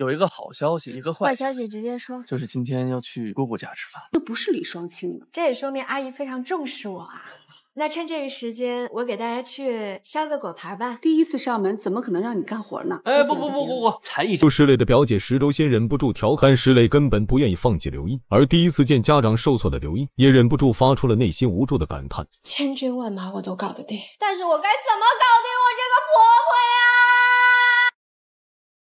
有一个好消息，一个坏消息，直接说，就是今天要去姑姑家吃饭，这不是李双清了，这也说明阿姨非常重视我啊。那趁这个时间，我给大家去削个果盘吧。第一次上门，怎么可能让你干活呢？哎，不，姑姑，才艺就失泪的表姐石周先忍不住调侃石磊根本不愿意放弃刘毅，而第一次见家长受挫的刘毅，也忍不住发出了内心无助的感叹。千军万马我都搞得定，但是我该怎么搞定我这个婆婆呀？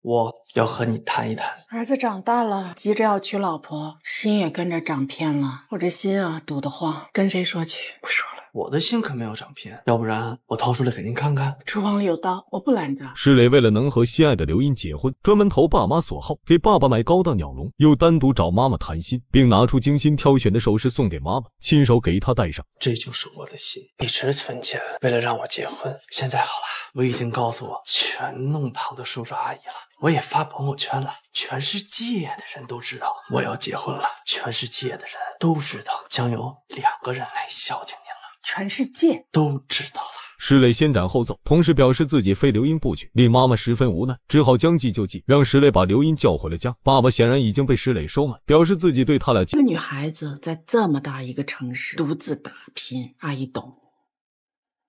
我要和你谈一谈。儿子长大了，急着要娶老婆，心也跟着长偏了。我这心啊，堵得慌，跟谁说去？不说了。 我的心可没有长偏，要不然我掏出来给您看看。厨房里有刀，我不拦着。石磊为了能和心爱的刘音结婚，专门投爸妈所好，给爸爸买高档鸟笼，又单独找妈妈谈心，并拿出精心挑选的首饰送给妈妈，亲手给她戴上。这就是我的心，一直存钱，为了让我结婚。现在好了，我已经告诉我全弄堂的叔叔阿姨了。 我也发朋友圈了，全世界的人都知道我要结婚了，全世界的人都知道将有2个人来孝敬您了，全世界都知道了。石磊先斩后奏，同时表示自己非刘音不娶，令妈妈十分无奈，只好将计就计，让石磊把刘音叫回了家。爸爸显然已经被石磊收买，表示自己对他俩这个女孩子在这么大一个城市独自打拼，阿姨懂，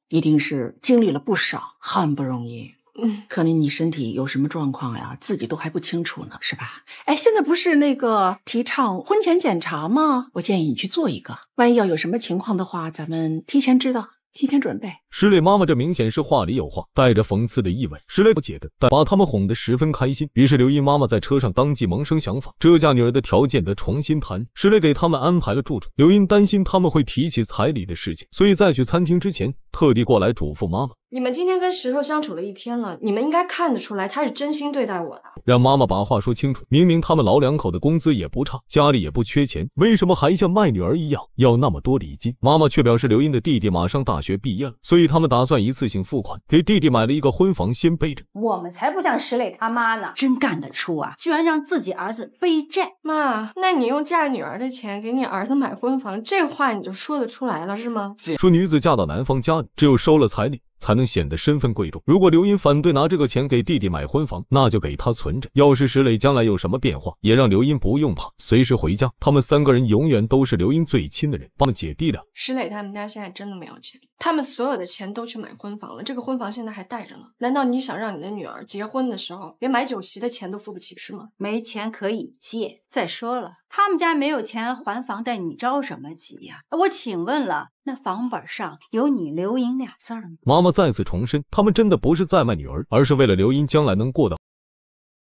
一定是经历了不少，很不容易。 嗯，可能你身体有什么状况呀，自己都还不清楚呢，是吧？哎，现在不是那个提倡婚前检查吗？我建议你去做一个，万一要有什么情况的话，咱们提前知道，提前准备。石磊妈妈这明显是话里有话，带着讽刺的意味。石磊不解的，但把他们哄得十分开心。于是刘音妈妈在车上当即萌生想法，这嫁女儿的条件得重新谈。石磊给他们安排了住处，刘音担心他们会提起彩礼的事情，所以在去餐厅之前，特地过来嘱咐妈妈。 你们今天跟石头相处了一天了，你们应该看得出来，他是真心对待我的。让妈妈把话说清楚，明明他们老两口的工资也不差，家里也不缺钱，为什么还像卖女儿一样要那么多礼金？妈妈却表示刘音的弟弟马上大学毕业了，所以他们打算一次性付款，给弟弟买了一个婚房先背着。我们才不像石磊他妈呢，真干得出啊，居然让自己儿子背债。妈，那你用嫁女儿的钱给你儿子买婚房，这话你就说得出来了是吗？姐说女子嫁到男方家里，只有收了彩礼。 才能显得身份贵重。如果刘音反对拿这个钱给弟弟买婚房，那就给他存着。要是石磊将来有什么变化，也让刘音不用怕，随时回家。他们3个人永远都是刘音最亲的人，他们姐弟俩。石磊他们家现在真的没有钱，他们所有的钱都去买婚房了，这个婚房现在还带着呢。难道你想让你的女儿结婚的时候连买酒席的钱都付不起是吗？没钱可以借。再说了，他们家没有钱还房贷，你着什么急呀？我请问了。 那房本上有你刘音俩字吗？妈妈再次重申，他们真的不是在卖女儿，而是为了刘音将来能过得好。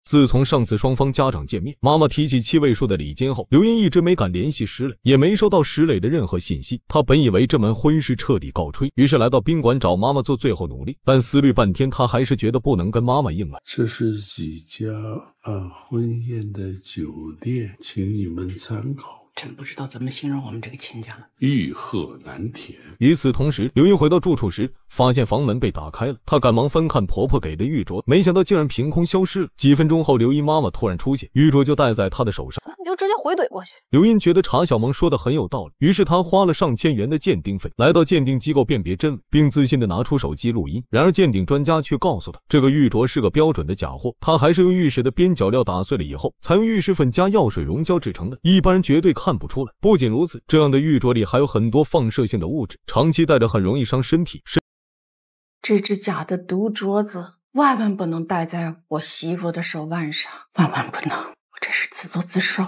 自从上次双方家长见面，妈妈提起7位数的礼金后，刘音一直没敢联系石磊，也没收到石磊的任何信息。她本以为这门婚事彻底告吹，于是来到宾馆找妈妈做最后努力。但思虑半天，她还是觉得不能跟妈妈硬来。这是几家婚宴的酒店，请你们参考。 真不知道怎么形容我们这个亲家了，欲壑难填。与此同时，刘音回到住处时，发现房门被打开了，她赶忙翻看婆婆给的玉镯，没想到竟然凭空消失了。几分钟后，刘音妈妈突然出现，玉镯就戴在她的手上，你就直接回怼过去。刘音觉得查小萌说的很有道理，于是她花了上千元的鉴定费，来到鉴定机构辨别真伪，并自信的拿出手机录音。然而鉴定专家却告诉她，这个玉镯是个标准的假货，她还是用玉石的边角料打碎了以后，才用玉石粉加药水溶胶制成的，一般人绝对看 看不出来。不仅如此，这样的玉镯里还有很多放射性的物质，长期戴着很容易伤身体。这只假的毒镯子万万不能戴在我媳妇的手腕上，万万不能！我这是自作自受。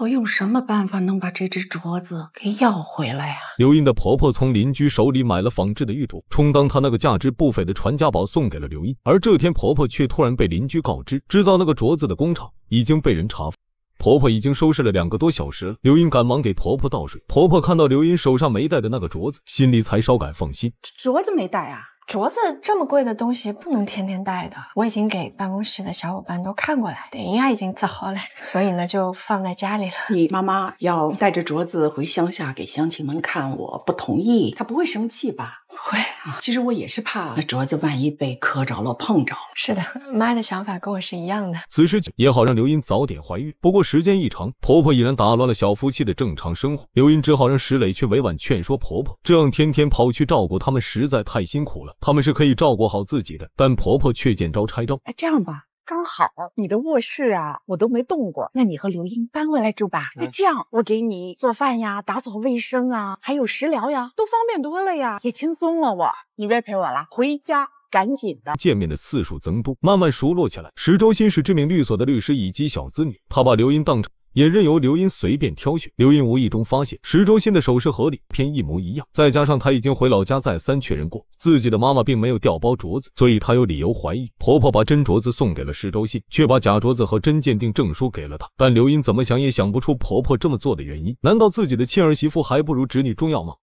我用什么办法能把这只镯子给要回来呀？刘音的婆婆从邻居手里买了仿制的玉镯，充当她那个价值不菲的传家宝送给了刘音。而这天，婆婆却突然被邻居告知，制造那个镯子的工厂已经被人查封。 婆婆已经收拾了2个多小时了，刘音赶忙给婆婆倒水。婆婆看到刘音手上没戴的那个镯子，心里才稍感放心。镯子没戴啊？镯子这么贵的东西不能天天戴的。我已经给办公室的小伙伴都看过来，人家已经造好了，所以呢就放在家里了。你妈妈要带着镯子回乡下给乡亲们看，我不同意，她不会生气吧？不会啊。其实我也是怕那镯子万一被磕着了、碰着了。是的，妈的想法跟我是一样的。此时也好让刘音早点怀孕，不过时间一长，婆婆已然打乱了小夫妻的正常生活。刘音只好让石磊去委婉劝说婆婆，这样天天跑去照顾他们实在太辛苦了。他们是可以照顾好自己的，但婆婆却见招拆招。哎，这样吧。刚好你的卧室啊，我都没动过。那你和刘英搬过来住吧。那这样，我给你做饭呀，打扫卫生啊，还有食疗呀，都方便多了呀，也轻松了我。你别陪我了，回家。 赶紧的，见面的次数增多，慢慢熟络起来。石周欣是知名律所的律师以及小子女，他把刘英当成，也任由刘英随便挑选。刘英无意中发现石周欣的首饰盒里偏一模一样，再加上她已经回老家再三确认过，自己的妈妈并没有掉包镯子，所以她有理由怀疑婆婆把真镯子送给了石周欣，却把假镯子和真鉴定证书给了她。但刘英怎么想也想不出婆婆这么做的原因，难道自己的亲儿媳妇还不如侄女重要吗？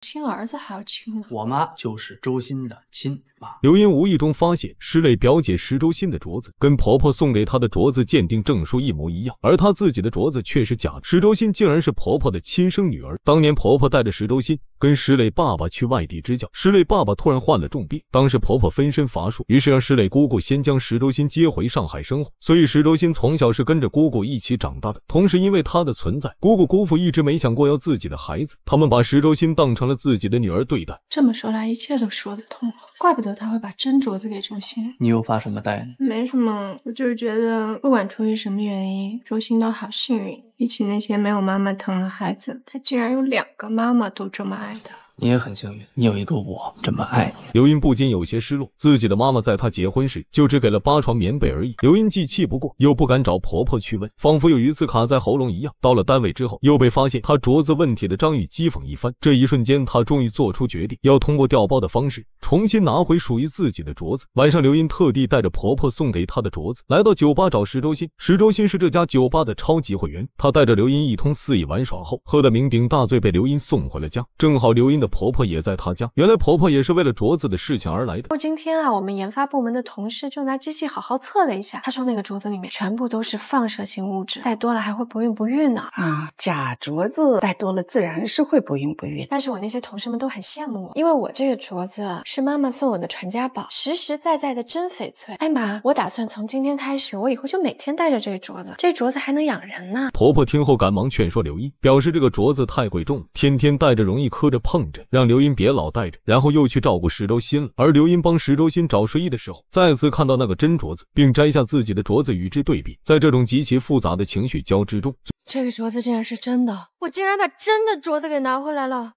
亲儿子还要亲呢，我妈就是周欣的亲妈。刘英无意中发现师妹表姐石周欣的镯子跟婆婆送给她的镯子鉴定证书一模一样，而她自己的镯子却是假的。石周欣竟然是婆婆的亲生女儿，当年婆婆带着石周欣跟石磊爸爸去外地支教，石磊爸爸突然患了重病，当时婆婆分身乏术，于是让石磊姑姑先将石周欣接回上海生活，所以石周欣从小是跟着姑姑一起长大的。同时因为她的存在，姑姑姑父一直没想过要自己的孩子，他们把石周欣当成了自己。 自己的女儿对待，这么说来，一切都说得通了。怪不得他会把真镯子给周欣。你又发什么呆呢？没什么，我就是觉得，不管出于什么原因，周欣都好幸运。比起那些没有妈妈疼的孩子，她竟然有2个妈妈都这么爱她。 你也很幸运，你有一个我这么爱你。刘英不禁有些失落，自己的妈妈在她结婚时就只给了8床棉被而已。刘英既气不过，又不敢找婆婆去问，仿佛有鱼刺卡在喉咙一样。到了单位之后，又被发现她镯子问题的张宇讥讽一番。这一瞬间，她终于做出决定，要通过调包的方式重新拿回属于自己的镯子。晚上，刘英特地带着婆婆送给她的镯子来到酒吧找石周欣。石周欣是这家酒吧的超级会员，她带着刘英一通肆意玩耍后，喝得酩酊大醉，被刘英送回了家。正好刘英的 婆婆也在她家，原来婆婆也是为了镯子的事情而来的。今天啊，我们研发部门的同事就拿机器好好测了一下，他说那个镯子里面全部都是放射性物质，戴多了还会不孕不育呢。啊，假镯子戴多了自然是会不孕不育。但是我那些同事们都很羡慕我，因为我这个镯子是妈妈送我的传家宝，实实在在的真翡翠。哎妈，我打算从今天开始，我以后就每天戴着这个镯子，这镯子还能养人呢。婆婆听后赶忙劝说刘英，表示这个镯子太贵重，天天戴着容易磕着碰着。 让刘英别老带着，然后又去照顾石周欣了。而刘英帮石周欣找睡衣的时候，再次看到那个真镯子，并摘下自己的镯子与之对比。在这种极其复杂的情绪交织中，这个镯子竟然是真的！我竟然把真的镯子给拿回来了。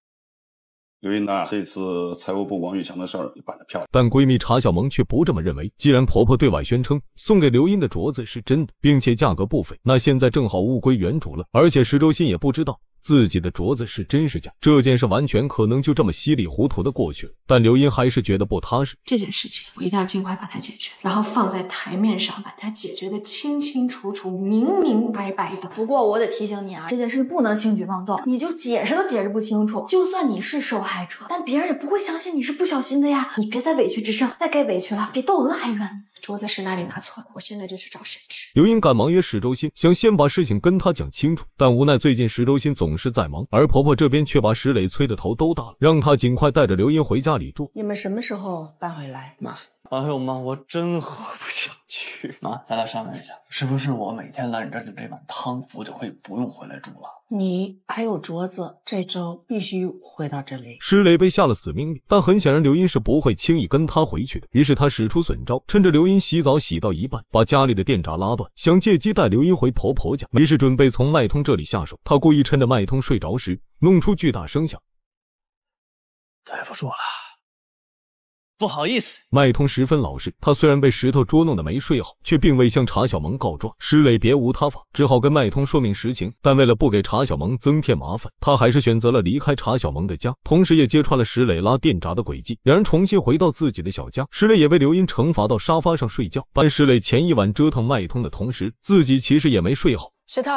刘英娜，这次财务部王宇翔的事儿你办得漂亮。但闺蜜查小萌却不这么认为。既然婆婆对外宣称送给刘英的镯子是真的，并且价格不菲，那现在正好物归原主了。而且石周欣也不知道自己的镯子是真是假，这件事完全可能就这么稀里糊涂的过去了。但刘英还是觉得不踏实。这件事情我一定要尽快把它解决，然后放在台面上，把它解决的清清楚楚、明明白白的。不过我得提醒你啊，这件事不能轻举妄动，你就解释都解释不清楚。就算你是受害者。 但别人也不会相信你是不小心的呀！你别再委屈之上，再该委屈了，比窦娥还冤。镯子是哪里拿错了？我现在就去找谁去。刘英赶忙约石周欣，想先把事情跟她讲清楚，但无奈最近石周欣总是在忙，而婆婆这边却把石磊催得头都大了，让她尽快带着刘英回家里住。你们什么时候搬回来？妈，哎呦妈，我真喝不下去。妈，咱俩商量一下，是不是我每天来你这里这碗汤，我就会不用回来住了？ 你还有镯子，这周必须回到这里。石磊被下了死命令，但很显然刘英是不会轻易跟他回去的。于是他使出损招，趁着刘英洗澡洗到一半，把家里的电闸拉断，想借机带刘英回婆婆家。于是准备从麦通这里下手。他故意趁着麦通睡着时，弄出巨大声响。待不住了。 不好意思，麦通十分老实。他虽然被石头捉弄的没睡好，却并未向查小萌告状。石磊别无他法，只好跟麦通说明实情。但为了不给查小萌增添麻烦，他还是选择了离开查小萌的家，同时也揭穿了石磊拉电闸的诡计。两人重新回到自己的小家，石磊也被刘英惩罚到沙发上睡觉。但石磊前一晚折腾麦通的同时，自己其实也没睡好。 石头，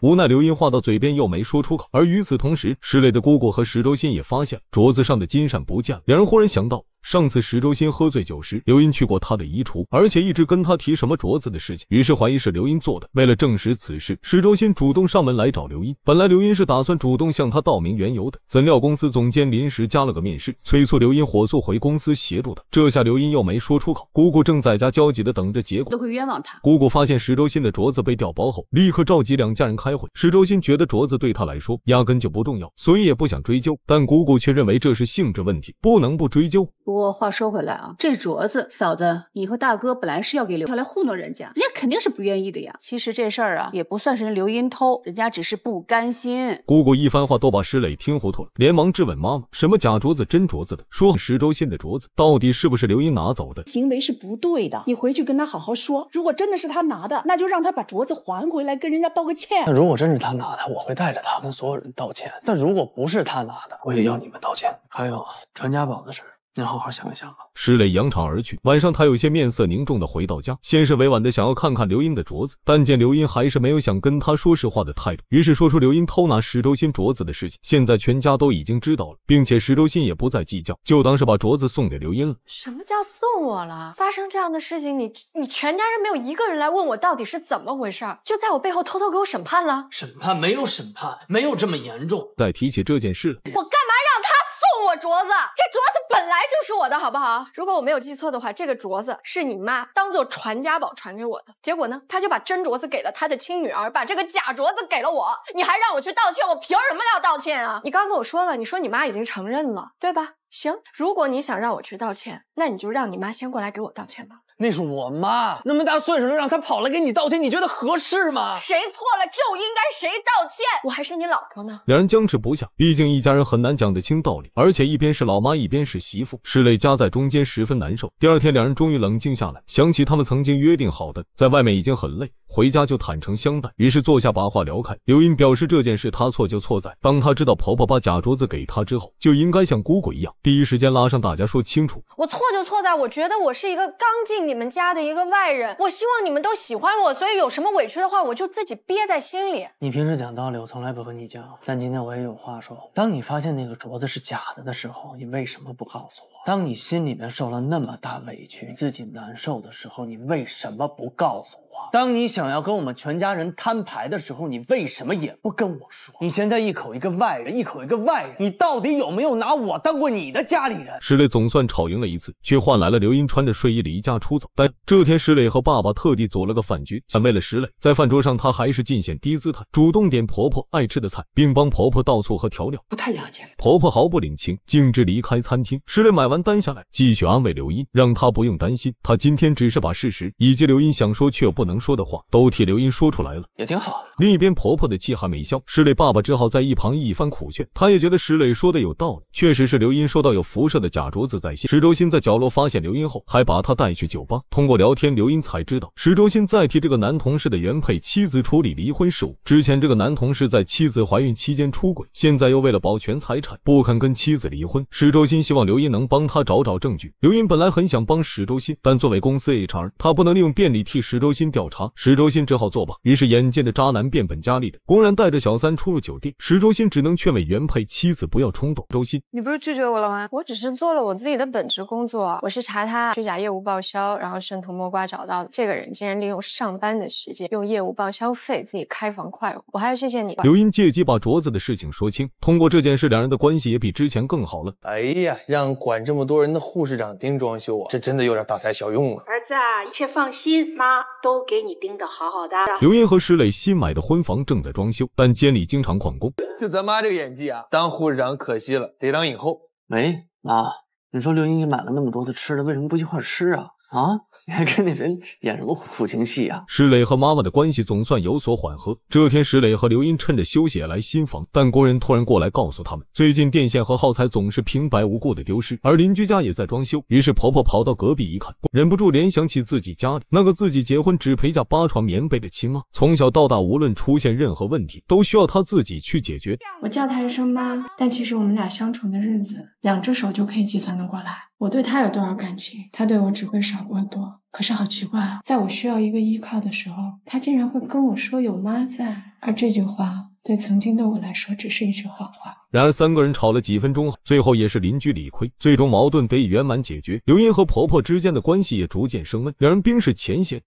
无奈刘英话到嘴边又没说出口，而与此同时，石磊的姑姑和石周欣也发现镯子上的金闪不见了。两人忽然想到，上次石周欣喝醉酒时，刘英去过她的衣橱，而且一直跟她提什么镯子的事情，于是怀疑是刘英做的。为了证实此事，石周欣主动上门来找刘英。本来刘英是打算主动向她道明缘由的，怎料公司总监临时加了个面试，催促刘英火速回公司协助她。这下刘英又没说出口，姑姑正在家焦急的等着结果，都会冤枉她。姑姑发现石周欣的镯子被调包后。 立刻召集2家人开会。石周欣觉得镯子对她来说压根就不重要，所以也不想追究。但姑姑却认为这是性质问题，不能不追究。不过话说回来啊，这镯子，嫂子，你和大哥本来是要给刘超来糊弄人家，人家肯定是不愿意的呀。其实这事儿啊，也不算是人刘音偷，人家只是不甘心。姑姑一番话都把石磊听糊涂了，连忙质问妈妈：什么假镯子、真镯子的？说石州县的镯子到底是不是刘音拿走的？行为是不对的，你回去跟他好好说。如果真的是他拿的，那就让他把镯子还回来，跟人家道个歉。那如果真是他拿的，我会带着他跟所有人道歉。但如果不是他拿的，我也要你们道歉。还有传家宝的事。 您好好想一想啊！石磊扬长而去。晚上，他有些面色凝重的回到家，先是委婉的想要看看刘音的镯子，但见刘音还是没有想跟他说实话的态度，于是说出刘音偷拿石周新镯子的事情。现在全家都已经知道了，并且石周新也不再计较，就当是把镯子送给刘音了。什么叫送我了？发生这样的事情，你全家人没有一个人来问我到底是怎么回事，就在我背后偷偷给我审判了？审判没有审判，没有这么严重。再提起这件事，我干嘛让他送我镯子？这镯子。 本来就是我的，好不好？如果我没有记错的话，这个镯子是你妈当做传家宝传给我的。结果呢，她就把真镯子给了她的亲女儿，把这个假镯子给了我。你还让我去道歉，我凭什么要道歉啊？你刚跟我说了，你说你妈已经承认了，对吧？行，如果你想让我去道歉，那你就让你妈先过来给我道歉吧。 那是我妈，那么大岁数了，让她跑来给你道歉，你觉得合适吗？谁错了就应该谁道歉，我还是你老婆呢。两人僵持不下，毕竟一家人很难讲得清道理，而且一边是老妈，一边是媳妇，石磊夹在中间十分难受。第二天，两人终于冷静下来，想起他们曾经约定好的，在外面已经很累，回家就坦诚相待，于是坐下把话聊开。刘音表示这件事她错就错在，当她知道婆婆把假镯子给她之后，就应该像姑姑一样，第一时间拉上大家说清楚。我错就错在，我觉得我是一个刚进。 你们家的一个外人，我希望你们都喜欢我，所以有什么委屈的话，我就自己憋在心里。你平时讲道理，我从来不和你讲，但今天我也有话说。当你发现那个镯子是假的的时候，你为什么不告诉我？当你心里面受了那么大委屈，自己难受的时候，你为什么不告诉我？当你想要跟我们全家人摊牌的时候，你为什么也不跟我说？你现在一口一个外人，一口一个外人，你到底有没有拿我当过你的家里人？石磊总算吵赢了一次，却换来了刘音穿着睡衣离家出。 但这天，石磊和爸爸特地组了个饭局，但为了石磊，在饭桌上他还是尽显低姿态，主动点婆婆爱吃的菜，并帮婆婆倒醋和调料。不太了解，婆婆毫不领情，径直离开餐厅。石磊买完单下来，继续安慰刘音，让她不用担心。他今天只是把事实以及刘音想说却不能说的话，都替刘音说出来了，也挺好。另一边，婆婆的气还没消，石磊爸爸只好在一旁一番苦劝。他也觉得石磊说的有道理，确实是刘音说到有辐射的假镯子在先。石周新在角落发现刘音后，还把她带去酒。 通过聊天，刘音才知道石周新在替这个男同事的原配妻子处理离婚事务。之前这个男同事在妻子怀孕期间出轨，现在又为了保全财产，不肯跟妻子离婚。石周新希望刘音能帮他找找证据。刘音本来很想帮石周新，但作为公司 HR， 他不能利用便利替石周新调查，石周新只好作罢。于是眼尖的渣男变本加厉的公然带着小三出入酒店，石周新只能劝慰原配妻子不要冲动。周新，你不是拒绝我了吗？我只是做了我自己的本职工作，我是查他虚假业务报销。 然后伸头摸瓜找到的这个人，竟然利用上班的时间用业务报销费自己开房快活，我还要谢谢你。刘音借机把镯子的事情说清，通过这件事，两人的关系也比之前更好了。哎呀，让管这么多人的护士长盯装修啊，这真的有点大材小用啊。儿子啊，一切放心，妈都给你盯得好好的。刘音和石磊新买的婚房正在装修，但监理经常旷工。就咱妈这个演技啊，当护士长可惜了，得当影后。喂，妈，你说刘音也买了那么多的吃的，为什么不一块吃啊？ 啊！你还跟那人演什么苦情戏啊？石磊和妈妈的关系总算有所缓和。这天，石磊和刘音趁着休息来新房，但工人突然过来告诉他们，最近电线和耗材总是平白无故的丢失，而邻居家也在装修。于是婆婆跑到隔壁一看，忍不住联想起自己家里那个自己结婚只陪嫁8床棉被的亲妈，从小到大无论出现任何问题，都需要她自己去解决。我叫她一声妈，但其实我们俩相处的日子，两只手就可以计算得过来。 我对他有多少感情，他对我只会少过多。可是好奇怪啊，在我需要一个依靠的时候，他竟然会跟我说有妈在，而这句话。 对曾经的我来说，只是一句谎话。然而三个人吵了几分钟，最后也是邻居理亏，最终矛盾得以圆满解决。刘音和婆婆之间的关系也逐渐升温，两人冰释前嫌。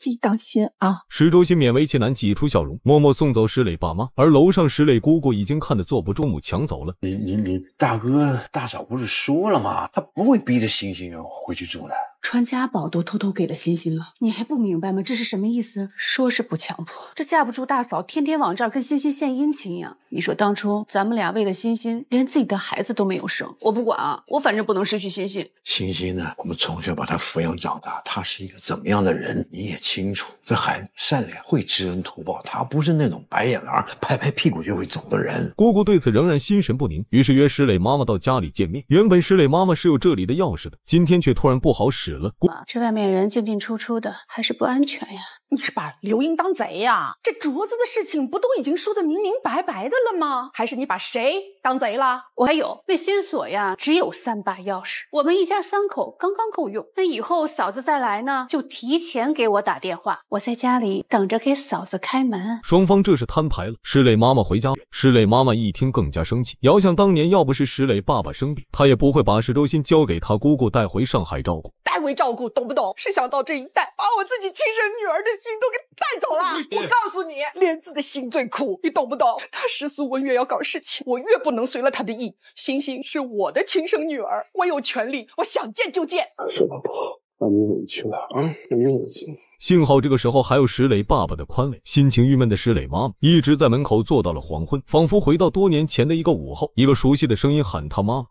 自己当心啊！石周新勉为其难挤出笑容，默默送走石磊爸妈。而楼上石磊姑姑已经看得坐不住，母抢走了。你大哥大嫂不是说了吗？他不会逼着欣欣回去住的。传家宝都偷偷给了欣欣了，你还不明白吗？这是什么意思？说是不强迫，这架不住大嫂天天往这儿跟欣欣献殷勤呀。你说当初咱们俩为了欣欣，连自己的孩子都没有生，我不管啊，我反正不能失去欣欣。欣欣呢，我们从小把她抚养长大，她是一个怎么样的人，你也清楚。这孩子善良，会知恩图报，她不是那种白眼狼，拍拍屁股就会走的人。姑姑对此仍然心神不宁，于是约石磊妈妈到家里见面。原本石磊妈妈是有这里的钥匙的，今天却突然不好使。 妈，这外面人进进出出的，还是不安全呀。你是把刘英当贼呀？这镯子的事情不都已经说的明明白白的了吗？还是你把谁当贼了？我还有那新锁呀，只有3把钥匙，我们一家3口刚刚够用。那以后嫂子再来呢，就提前给我打电话，我在家里等着给嫂子开门。双方这是摊牌了。石磊妈妈回家，石磊妈妈一听更加生气，遥想当年，要不是石磊爸爸生病，她也不会把石周欣交给她姑姑带回上海照顾。 代为照顾，懂不懂？是想到这一代，把我自己亲生女儿的心都给带走了。我告诉你，莲子的心最苦，你懂不懂？她时苏文越要搞事情，我越不能随了她的意。星星是我的亲生女儿，我有权利，我想见就见。说的不好，让你委屈了啊，让你委屈。 幸好这个时候还有石磊爸爸的宽慰，心情郁闷的石磊妈妈一直在门口坐到了黄昏，仿佛回到多年前的一个午后，一个熟悉的声音喊她妈妈。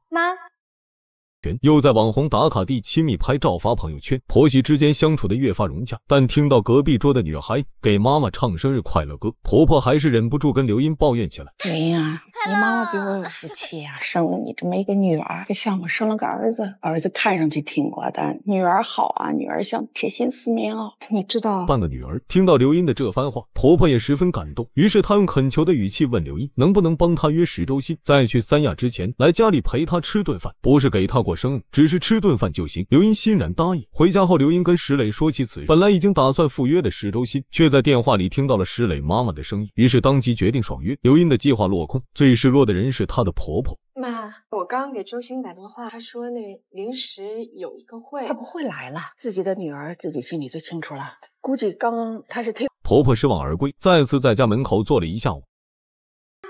又在网红打卡地亲密拍照发朋友圈，婆媳之间相处的越发融洽。但听到隔壁桌的女孩给妈妈唱生日快乐歌，婆婆还是忍不住跟刘英抱怨起来：“刘英啊，你妈妈比我有福气呀、啊，生了你这么一个女儿，这像我生了个儿子，儿子看上去挺寡淡，女儿好啊，女儿像铁心丝棉袄，你知道。”半个女儿听到刘英的这番话，婆婆也十分感动，于是她用恳求的语气问刘英能不能帮她约石周欣在去三亚之前来家里陪她吃顿饭，不是给她。 过生日，只是吃顿饭就行。刘英欣然答应。回家后，刘英跟石磊说起此事，本来已经打算赴约的石周欣，却在电话里听到了石磊妈妈的声音，于是当即决定爽约。刘英的计划落空，最失落的人是她的婆婆。妈，我刚刚给周欣打电话，她说那临时有一个会，她不会来了。自己的女儿自己心里最清楚了，估计刚刚她是听。婆婆失望而归，再次在家门口坐了一下午。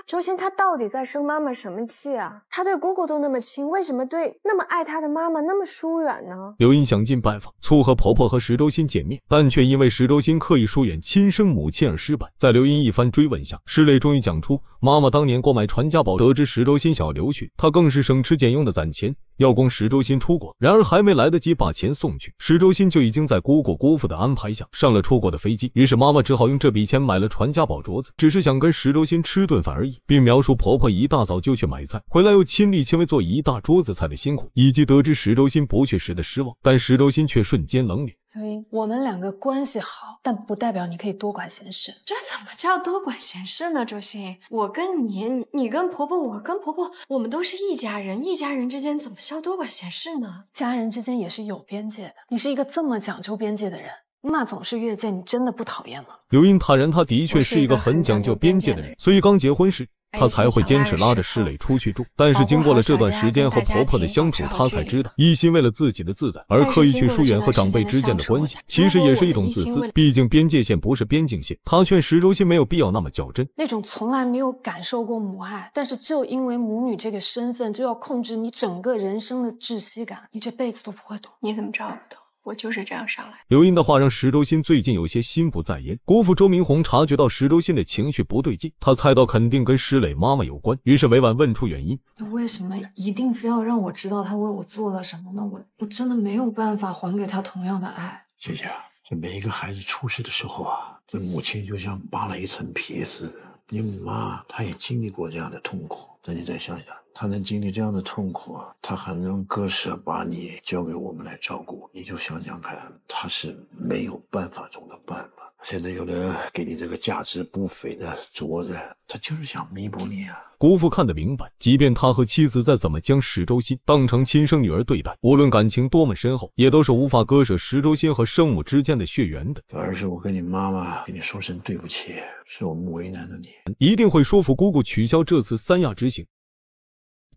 周欣她到底在生妈妈什么气啊？她对姑姑都那么亲，为什么对那么爱她的妈妈那么疏远呢？刘英想尽办法撮合婆婆和石周欣见面，但却因为石周欣刻意疏远亲生母亲而失败。在刘英一番追问下，石磊终于讲出妈妈当年购买传家宝，得知石周欣想要留学，她更是省吃俭用的攒钱。 要供石周欣出国，然而还没来得及把钱送去，石周欣就已经在姑姑姑父的安排下上了出国的飞机。于是妈妈只好用这笔钱买了传家宝镯子，只是想跟石周欣吃顿饭而已，并描述婆婆一大早就去买菜，回来又亲力亲为做一大桌子菜的辛苦，以及得知石周欣不去时的失望。但石周欣却瞬间冷脸。 刘英，我们两个关系好，但不代表你可以多管闲事。这怎么叫多管闲事呢？周欣，我跟你跟婆婆，我跟婆婆，我们都是一家人，一家人之间怎么叫多管闲事呢？家人之间也是有边界的。你是一个这么讲究边界的人，那总是越界，你真的不讨厌吗？刘英坦言，她的确是一个很讲究边界的人，所以刚结婚时。 她才会坚持拉着石磊出去住，但是经过了这段时间和婆婆的相处，她才知道，一心为了自己的自在而刻意去疏远和长辈之间的关系，其实也是一种自私。毕竟边界线不是边境线。她劝石周欣没有必要那么较真，那种从来没有感受过母爱，但是就因为母女这个身份，就要控制你整个人生的窒息感，你这辈子都不会懂。你怎么知道我不懂？ 我就是这样上来。刘英的话让石周欣最近有些心不在焉。姑父周明红察觉到石周欣的情绪不对劲，他猜到肯定跟石磊妈妈有关，于是委婉问出原因。为什么一定非要让我知道他为我做了什么呢？我真的没有办法还给他同样的爱。姐姐，这每一个孩子出世的时候啊，这母亲就像扒了一层皮似的。你母妈她也经历过这样的痛苦，但你再想想。 他能经历这样的痛苦，他还能割舍把你交给我们来照顾，你就想想看，他是没有办法中的办法。现在有人给你这个价值不菲的镯子，他就是想弥补你啊。姑父看得明白，即便他和妻子再怎么将石周欣当成亲生女儿对待，无论感情多么深厚，也都是无法割舍石周欣和生母之间的血缘的。而是我跟你妈妈跟你说声对不起，是我们为难了你，一定会说服姑姑取消这次三亚之行。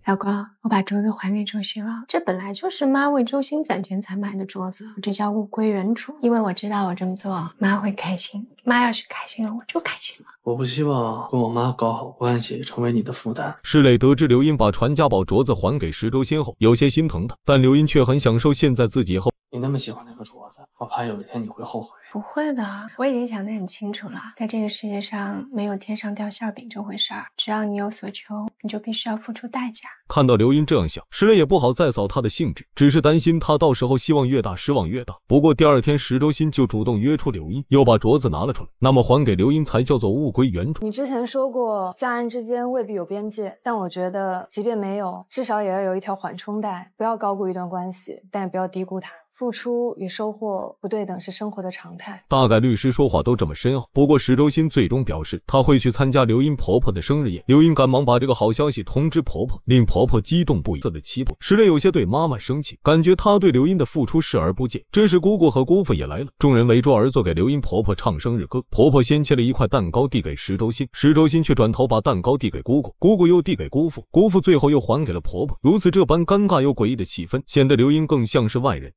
老公，我把镯子还给周欣了。这本来就是妈为周欣攒钱才买的镯子，这叫物归原主。因为我知道我这么做，妈会开心。妈要是开心了，我就开心了。我不希望跟我妈搞好关系，成为你的负担。石磊得知刘英把传家宝镯子还给石周欣后，有些心疼她，但刘英却很享受现在自己后。你那么喜欢那个镯子，我怕有一天你会后悔。不会的，我已经想得很清楚了，在这个世界上没有天上掉馅饼这回事儿，只要你有所求，你就必须要付出代价。看到刘音这样想，石磊也不好再扫他的兴致，只是担心他到时候希望越大失望越大。不过第二天，石周欣就主动约出刘音，又把镯子拿了出来，那么还给刘音才叫做物归原主。你之前说过，家人之间未必有边界，但我觉得即便没有，至少也要有一条缓冲带，不要高估一段关系，但也不要低估它。 付出与收获不对等是生活的常态。大概律师说话都这么深奥，不过石周欣最终表示她会去参加刘英婆婆的生日宴。刘英赶忙把这个好消息通知婆婆，令婆婆激动不已。的妻婆石磊有些对妈妈生气，感觉她对刘英的付出视而不见。这时姑姑和姑父也来了，众人围桌而坐，给刘英婆婆唱生日歌。婆婆先切了一块蛋糕递给石周欣，石周欣却转头把蛋糕递给姑姑，姑姑又递给姑父，姑父最后又还给了婆婆。如此这般尴尬又诡异的气氛，显得刘英更像是外人。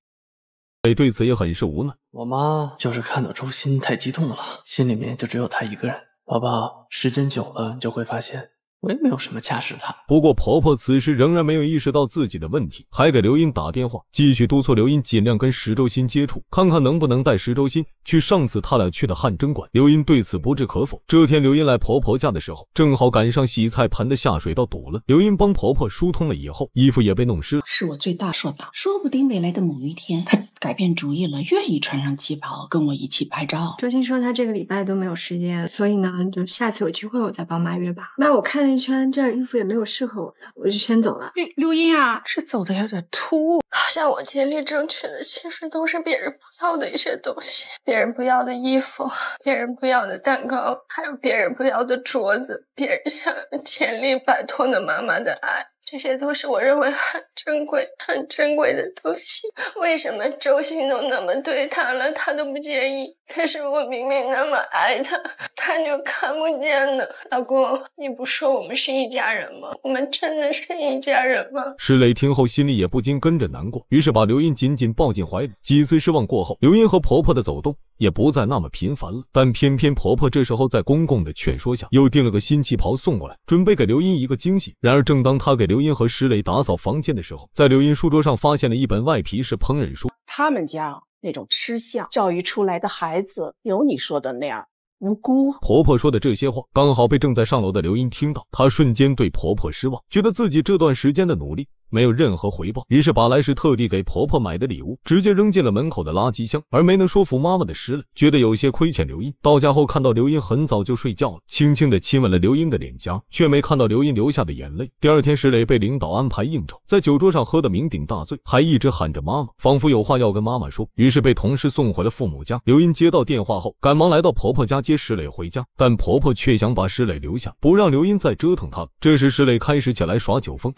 对此也很是无奈，我妈就是看到周欣太激动了，心里面就只有她一个人。宝宝，时间久了你就会发现，我也没有什么价值的。不过婆婆此时仍然没有意识到自己的问题，还给刘英打电话，继续督促刘英尽量跟石周欣接触，看看能不能带石周欣去上次他俩去的汗蒸馆。刘英对此不置可否。这天刘英来婆婆家的时候，正好赶上洗菜盘的下水道堵了，刘英帮婆婆疏通了以后，衣服也被弄湿了。是我最大说道，说不定未来的某一天，她 改变主意了，愿意穿上旗袍跟我一起拍照。周欣说她这个礼拜都没有时间，所以呢，就下次有机会我再帮妈约吧。妈，我看了一圈，这衣服也没有适合我的，我就先走了。刘音啊，这走的有点突兀，好像我竭力争取的其实都是别人不要的一些东西，别人不要的衣服，别人不要的蛋糕，还有别人不要的镯子，别人想全力摆脱了妈妈的爱。 这些都是我认为很珍贵的东西，为什么周欣都那么对他了，他都不介意？可是我明明那么爱他，他就看不见了。老公，你不说我们是一家人吗？我们真的是一家人吗？石磊听后心里也不禁跟着难过，于是把刘音紧紧抱进怀里。几次失望过后，刘音和婆婆的走动 也不再那么频繁了，但偏偏婆婆这时候在公公的劝说下，又订了个新旗袍送过来，准备给刘音一个惊喜。然而，正当她给刘音和石磊打扫房间的时候，在刘音书桌上发现了一本外皮是烹饪书。他们家那种吃相教育出来的孩子，有你说的那样 无辜。婆婆说的这些话，刚好被正在上楼的刘音听到，她瞬间对婆婆失望，觉得自己这段时间的努力没有任何回报，于是把来时特地给婆婆买的礼物直接扔进了门口的垃圾箱。而没能说服妈妈的石磊，觉得有些亏欠刘音。到家后看到刘音很早就睡觉了，轻轻的亲吻了刘音的脸颊，却没看到刘音流下的眼泪。第二天，石磊被领导安排应酬，在酒桌上喝得酩酊大醉，还一直喊着妈妈，仿佛有话要跟妈妈说，于是被同事送回了父母家。刘音接到电话后，赶忙来到婆婆家 接石磊回家，但婆婆却想把石磊留下，不让刘音再折腾他。这时石磊开始起来耍酒疯，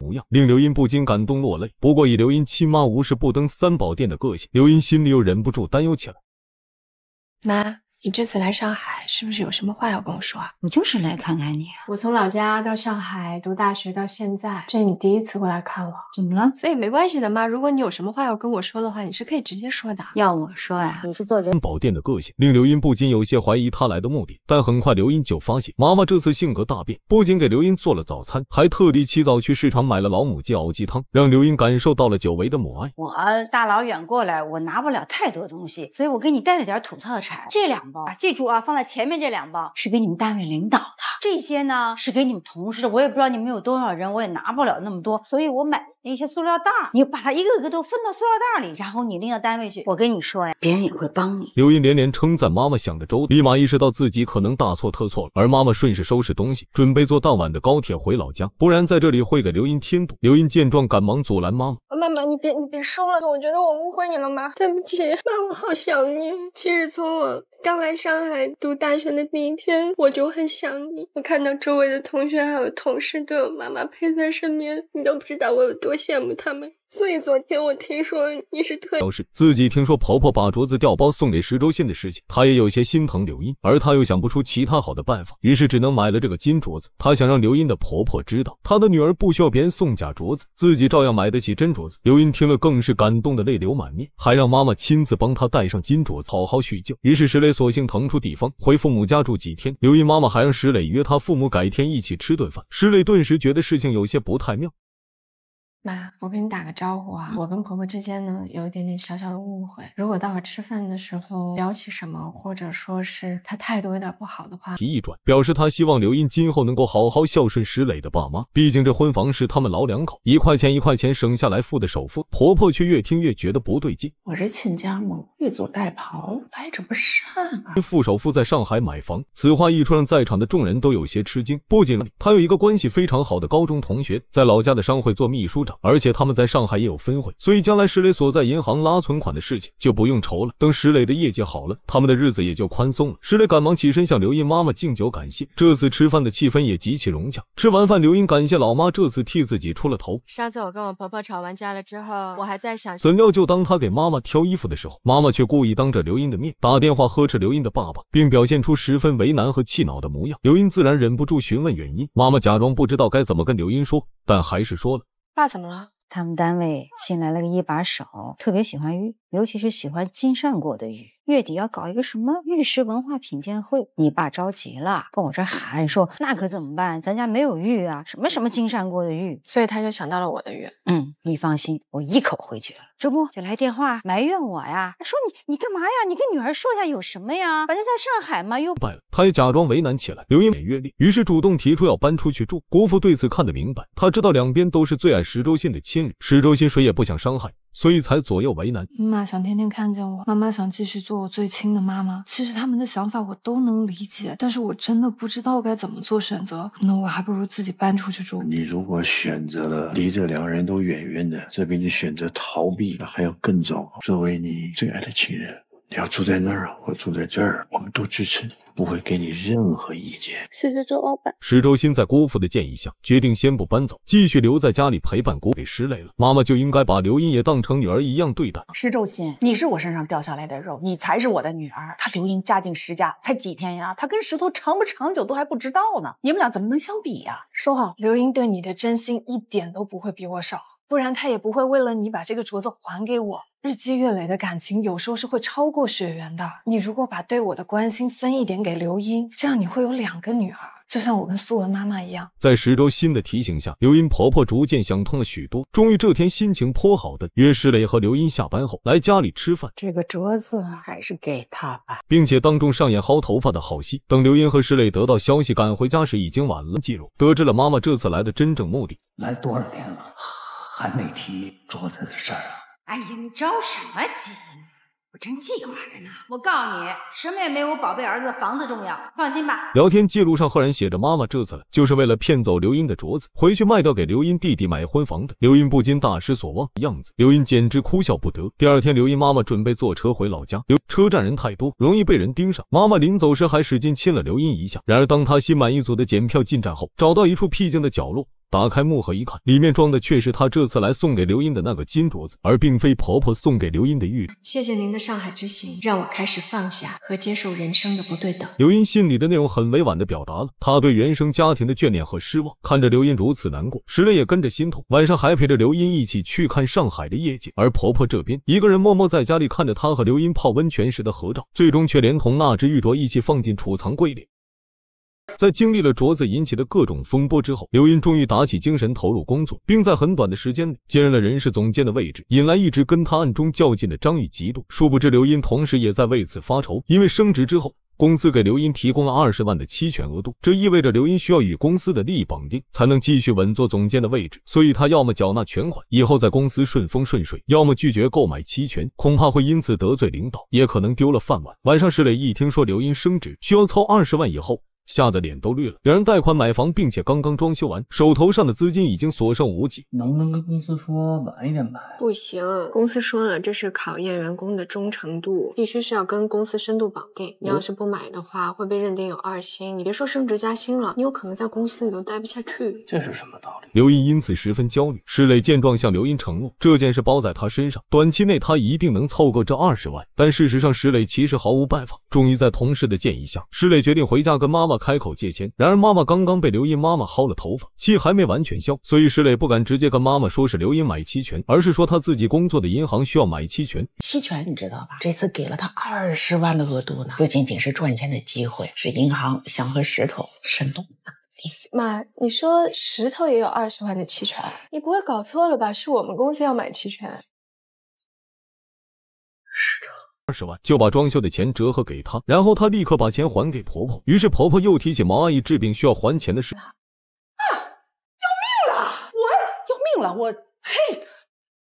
模样令刘音不禁感动落泪。不过以刘音亲妈无事不登三宝殿的个性，刘音心里又忍不住担忧起来。妈， 你这次来上海是不是有什么话要跟我说啊？我就是来看看你。我从老家到上海读大学到现在，这是你第一次过来看我，怎么了？所以没关系的，妈。如果你有什么话要跟我说的话，你是可以直接说的。要我说呀，你是做人宝殿的个性，令刘音不禁有些怀疑他来的目的。但很快刘音就发现妈妈这次性格大变，不仅给刘音做了早餐，还特地起早去市场买了老母鸡熬鸡汤，让刘音感受到了久违的母爱。我大老远过来，我拿不了太多东西，所以我给你带了点土特产，这两 啊，记住啊，放在前面这两包是给你们单位领导的，这些呢是给你们同事的。我也不知道你们有多少人，我也拿不了那么多，所以我买那些塑料袋，你把它一个个都分到塑料袋里，然后你拎到单位去。我跟你说呀，别人也会帮你。刘音连连称赞妈妈想的周，立马意识到自己可能大错特错了。而妈妈顺势收拾东西，准备坐当晚的高铁回老家，不然在这里会给刘音添堵。刘音见状，赶忙阻拦妈妈：“妈妈，你别收了，我觉得我误会你了，妈，对不起，妈，我好想你。其实从我 刚来上海读大学的第一天，我就很想你。我看到周围的同学还有同事都有妈妈陪在身边，你都不知道我有多羡慕他们。 所以昨天我听说你是特……”表示自己听说婆婆把镯子掉包送给石周信的事情，她也有些心疼刘音，而她又想不出其他好的办法，于是只能买了这个金镯子。她想让刘音的婆婆知道，她的女儿不需要别人送假镯子，自己照样买得起真镯子。刘音听了更是感动的泪流满面，还让妈妈亲自帮她戴上金镯子，好好叙旧。于是石磊索性腾出地方回父母家住几天。刘音妈妈还让石磊约他父母改天一起吃顿饭。石磊顿时觉得事情有些不太妙。妈，我跟你打个招呼啊，我跟婆婆之间呢有一点点小小的误会，如果到了吃饭的时候聊起什么，或者说是她态度有点不好的话。提一转，表示她希望刘音今后能够好好孝顺石磊的爸妈，毕竟这婚房是他们老两口1块钱1块钱省下来付的首付。婆婆却越听越觉得不对劲，我这亲家母越俎代庖，来者不善啊。付首付在上海买房，此话一出让在场的众人都有些吃惊。不仅她有一个关系非常好的高中同学，在老家的商会做秘书长。 而且他们在上海也有分会，所以将来石磊所在银行拉存款的事情就不用愁了。等石磊的业绩好了，他们的日子也就宽松了。石磊赶忙起身向刘音妈妈敬酒感谢。这次吃饭的气氛也极其融洽。吃完饭，刘音感谢老妈这次替自己出了头。上次我跟我婆婆吵完架了之后，我还在想，怎料就当她给妈妈挑衣服的时候，妈妈却故意当着刘音的面打电话呵斥刘音的爸爸，并表现出十分为难和气恼的模样。刘音自然忍不住询问原因，妈妈假装不知道该怎么跟刘音说，但还是说了。 爸怎么了？他们单位新来了个一把手，特别喜欢鱼，尤其是喜欢金扇过的鱼。月底要搞一个什么玉石文化品鉴会，你爸着急了，跟我这喊说那可怎么办？咱家没有玉啊，什么金扇过的玉，所以他就想到了我的玉。嗯，你放心，我一口回绝了。这不就来电话埋怨我呀，说你干嘛呀？你跟女儿说一下有什么呀？反正在上海嘛，又败了。他也假装为难起来。刘英美阅历，于是主动提出要搬出去住。姑父对此看得明白，他知道两边都是最爱石周信的亲。 石周信谁也不想伤害，所以才左右为难。妈想天天看见我，妈妈想继续做我最亲的妈妈。其实他们的想法我都能理解，但是我真的不知道该怎么做选择。那我还不如自己搬出去住。你如果选择了离这两人都远远的，这比你选择逃避还要更糟。作为你最爱的亲人，你要住在那儿，我住在这儿，我们都支持你。 不会给你任何意见。谢谢周老板。石周欣在姑父的建议下，决定先不搬走，继续留在家里陪伴姑给石磊了。妈妈就应该把刘音也当成女儿一样对待。石周欣，你是我身上掉下来的肉，你才是我的女儿。她刘音嫁进石家才几天呀，她跟石头长不长久都还不知道呢。你们俩怎么能相比呀？说好，刘音对你的真心一点都不会比我少，不然她也不会为了你把这个镯子还给我。日积月累的感情，有时候是会超过血缘的。你如果把对我的关心分一点。 给刘音，这样你会有2个女儿，就像我跟苏文妈妈一样。在石周欣的提醒下，刘音婆婆逐渐想通了许多。终于这天心情颇好的约石磊和刘音下班后来家里吃饭。这个镯子还是给他吧，并且当众上演薅头发的好戏。等刘音和石磊得到消息赶回家时，已经晚了。记录得知了妈妈这次来的真正目的。来多少天了，还没提镯子的事儿啊？哎呀，你着什么急？ 我正计划着呢，我告诉你，什么也没有我宝贝儿子的房子重要，放心吧。聊天记录上赫然写着，妈妈这次来就是为了骗走刘音的镯子，回去卖掉给刘音弟弟买婚房的。刘音不禁大失所望的样子，刘音简直哭笑不得。第二天，刘音妈妈准备坐车回老家，车站人太多，容易被人盯上。妈妈临走时还使劲亲了刘音一下。然而，当她心满意足的检票进站后，找到一处僻静的角落。 打开木盒一看，里面装的却是她这次来送给刘音的那个金镯子，而并非婆婆送给刘音的玉。谢谢您的上海之行，让我开始放下和接受人生的不对等。刘音信里的内容很委婉的表达了她对原生家庭的眷恋和失望。看着刘音如此难过，石磊也跟着心痛。晚上还陪着刘音一起去看上海的夜景，而婆婆这边一个人默默在家里看着她和刘音泡温泉时的合照，最终却连同那只玉镯一起放进储藏柜里。 在经历了镯子引起的各种风波之后，刘音终于打起精神投入工作，并在很短的时间内接任了人事总监的位置，引来一直跟他暗中较劲的张宇嫉妒。殊不知刘音同时也在为此发愁，因为升职之后。 公司给刘音提供了20万的期权额度，这意味着刘音需要与公司的利益绑定，才能继续稳坐总监的位置。所以他要么缴纳全款，以后在公司顺风顺水；要么拒绝购买期权，恐怕会因此得罪领导，也可能丢了饭碗。晚上石磊一听说刘音升职需要凑20万以后，吓得脸都绿了。两人贷款买房，并且刚刚装修完，手头上的资金已经所剩无几。能不能跟公司说晚一点买？不行，公司说了这是考验员工的忠诚度，必须是要跟公司深度绑定。你要是不 买的话会被认定有二心，你别说升职加薪了，你有可能在公司里都待不下去。这是什么道理？刘音因此十分焦虑。石磊见状向刘音承诺，这件事包在他身上，短期内他一定能凑够这20万。但事实上，石磊其实毫无办法。终于在同事的建议下，石磊决定回家跟妈妈开口借钱。然而妈妈刚刚被刘音妈妈薅了头发，气还没完全消，所以石磊不敢直接跟妈妈说是刘音买期权，而是说他自己工作的银行需要买期权。期权你知道吧？这次给了他20万的额度呢，不仅仅是 赚钱的机会，是银行想和石头深度妈，你说石头也有20万的期权？你不会搞错了吧？是我们公司要买期权。石头20万就把装修的钱折合给他，然后他立刻把钱还给婆婆。于是婆婆又提起毛阿姨治病需要还钱的事。啊！要命了！我要命了！我嘿，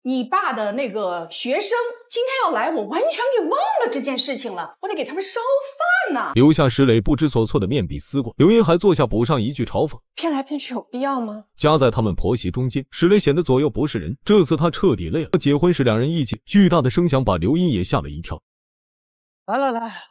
你爸的那个学生今天要来，我完全给忘了这件事情了。我得给他们烧饭呢。留下石磊不知所措的面壁思过。刘英还坐下补上一句嘲讽：骗来骗去有必要吗？夹在他们婆媳中间，石磊显得左右不是人。这次他彻底累了。结婚时两人一起，巨大的声响把刘英也吓了一跳。 来，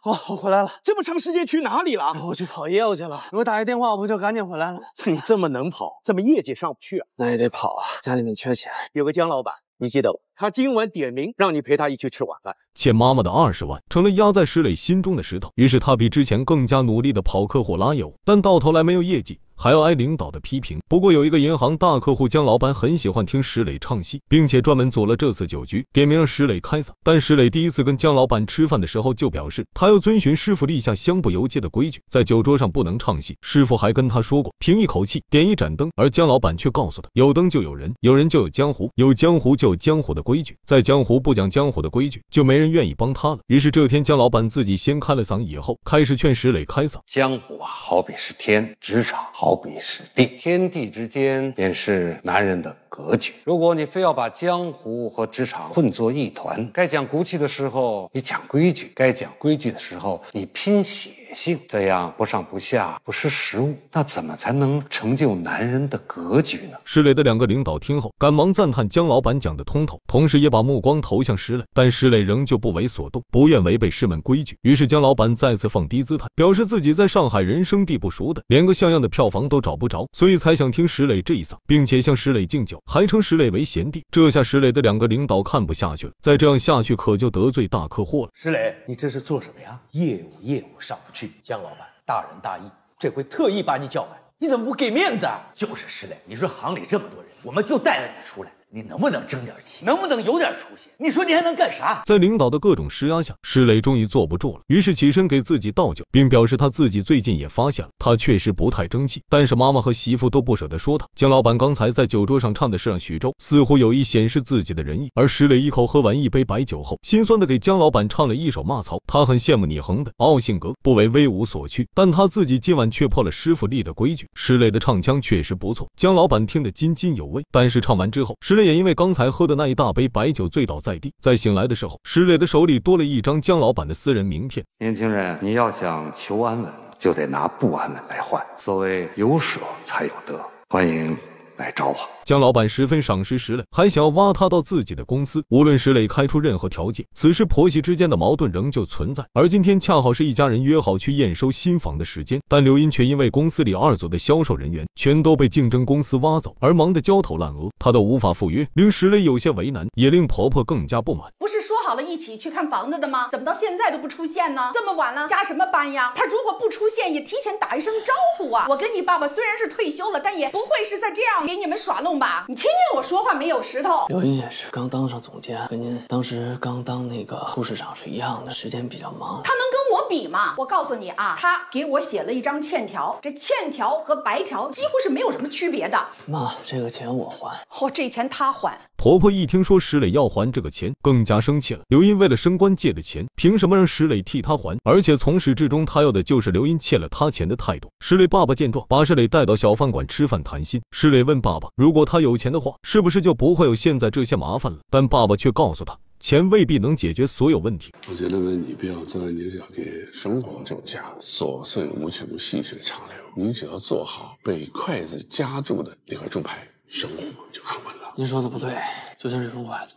我回来了！这么长时间去哪里了？我去跑业务去了。给我打一电话，我不就赶紧回来了？你这么能跑，怎么业绩上不去啊？那也得跑啊，家里面缺钱。有个姜老板，你记得吧？他今晚点名让你陪他一起吃晚饭。欠妈妈的20万成了压在石磊心中的石头，于是他比之前更加努力的跑客户拉业务，但到头来没有业绩，还要挨领导的批评。不过有一个银行大客户姜老板很喜欢听石磊唱戏，并且专门组了这次酒局，点名让石磊开嗓。但石磊第一次跟姜老板吃饭的时候就表示，他要遵循师傅立下香不由接的规矩，在酒桌上不能唱戏。师傅还跟他说过，凭一口气点一盏灯，而姜老板却告诉他，有灯就有人，有人就有江湖，有江湖就有江湖。 的规矩，在江湖不讲江湖的规矩，就没人愿意帮他了。于是这天，姜老板自己先开了嗓，以后开始劝石磊开嗓。江湖啊，好比是天；职场好比是地，天地之间便是男人的格局。如果你非要把江湖和职场混作一团，该讲骨气的时候你讲规矩，该讲规矩的时候你拼血性，这样不上不下，不识时务，那怎么才能成就男人的格局呢？石磊的两个领导听后，赶忙赞叹姜老板讲的通透。 同时也把目光投向石磊，但石磊仍旧不为所动，不愿违背师门规矩。于是姜老板再次放低姿态，表示自己在上海人生地不熟的，连个像样的票房都找不着，所以才想听石磊这一嗓，并且向石磊敬酒，还称石磊为贤弟。这下石磊的两个领导看不下去了，再这样下去可就得罪大客户了。石磊，你这是做什么呀？业务上不去，姜老板大仁大义，这回特意把你叫来，你怎么不给面子啊？就是石磊，你说行里这么多人，我们就带着你出来。 你能不能争点气？能不能有点出息？你说你还能干啥？在领导的各种施压下，石磊终于坐不住了，于是起身给自己倒酒，并表示他自己最近也发现了，他确实不太争气，但是妈妈和媳妇都不舍得说他。姜老板刚才在酒桌上唱的是《让徐州》，似乎有意显示自己的仁义，而石磊一口喝完一杯白酒后，心酸的给姜老板唱了一首骂曹。他很羡慕你横的傲性格，不为威无所屈，但他自己今晚却破了师傅立的规矩。石磊的唱腔确实不错，姜老板听得津津有味，但是唱完之后， 石磊也因为刚才喝的那一大杯白酒醉倒在地，在醒来的时候，石磊的手里多了一张姜老板的私人名片。年轻人，你要想求安稳，就得拿不安稳来换。所谓有舍才有得，欢迎来找我。姜老板十分赏识石磊，还想要挖他到自己的公司。无论石磊开出任何条件，此时婆媳之间的矛盾仍旧存在。而今天恰好是一家人约好去验收新房的时间，但刘英却因为公司里2组的销售人员全都被竞争公司挖走，而忙得焦头烂额。 他都无法赴约，令石磊有些为难，也令婆婆更加不满。不是说好了一起去看房子的吗？怎么到现在都不出现呢？这么晚了，加什么班呀？他如果不出现，也提前打一声招呼啊！我跟你爸爸虽然是退休了，但也不会是在这样给你们耍弄吧？你听听我说话没有，石头？刘英也是刚当上总监，跟您当时刚当那个护士长是一样的，时间比较忙。他能跟 我比嘛，我告诉你啊，他给我写了一张欠条，这欠条和白条几乎是没有什么区别的。妈，这个钱我还。哦，这钱他还。婆婆一听说石磊要还这个钱，更加生气了。刘英为了升官借的钱，凭什么让石磊替她还？而且从始至终，她要的就是刘英欠了她钱的态度。石磊爸爸见状，把石磊带到小饭馆吃饭谈心。石磊问爸爸，如果他有钱的话，是不是就不会有现在这些麻烦了？但爸爸却告诉他， 钱未必能解决所有问题。我觉得呢，你不要钻牛角尖，生活就这样琐碎无穷，细水长流。你只要做好被筷子夹住的那块猪排，生活就安稳了。您说的不对，就像这双筷子，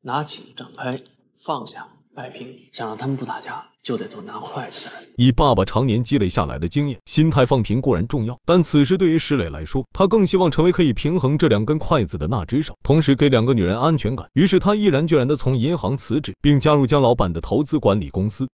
拿起展开，放下摆平。想让他们不打架， 就得做拿筷子的人。以爸爸常年积累下来的经验，心态放平固然重要，但此时对于石磊来说，他更希望成为可以平衡这2根筷子的那只手，同时给2个女人安全感。于是他毅然决然地从银行辞职，并加入姜老板的投资管理公司。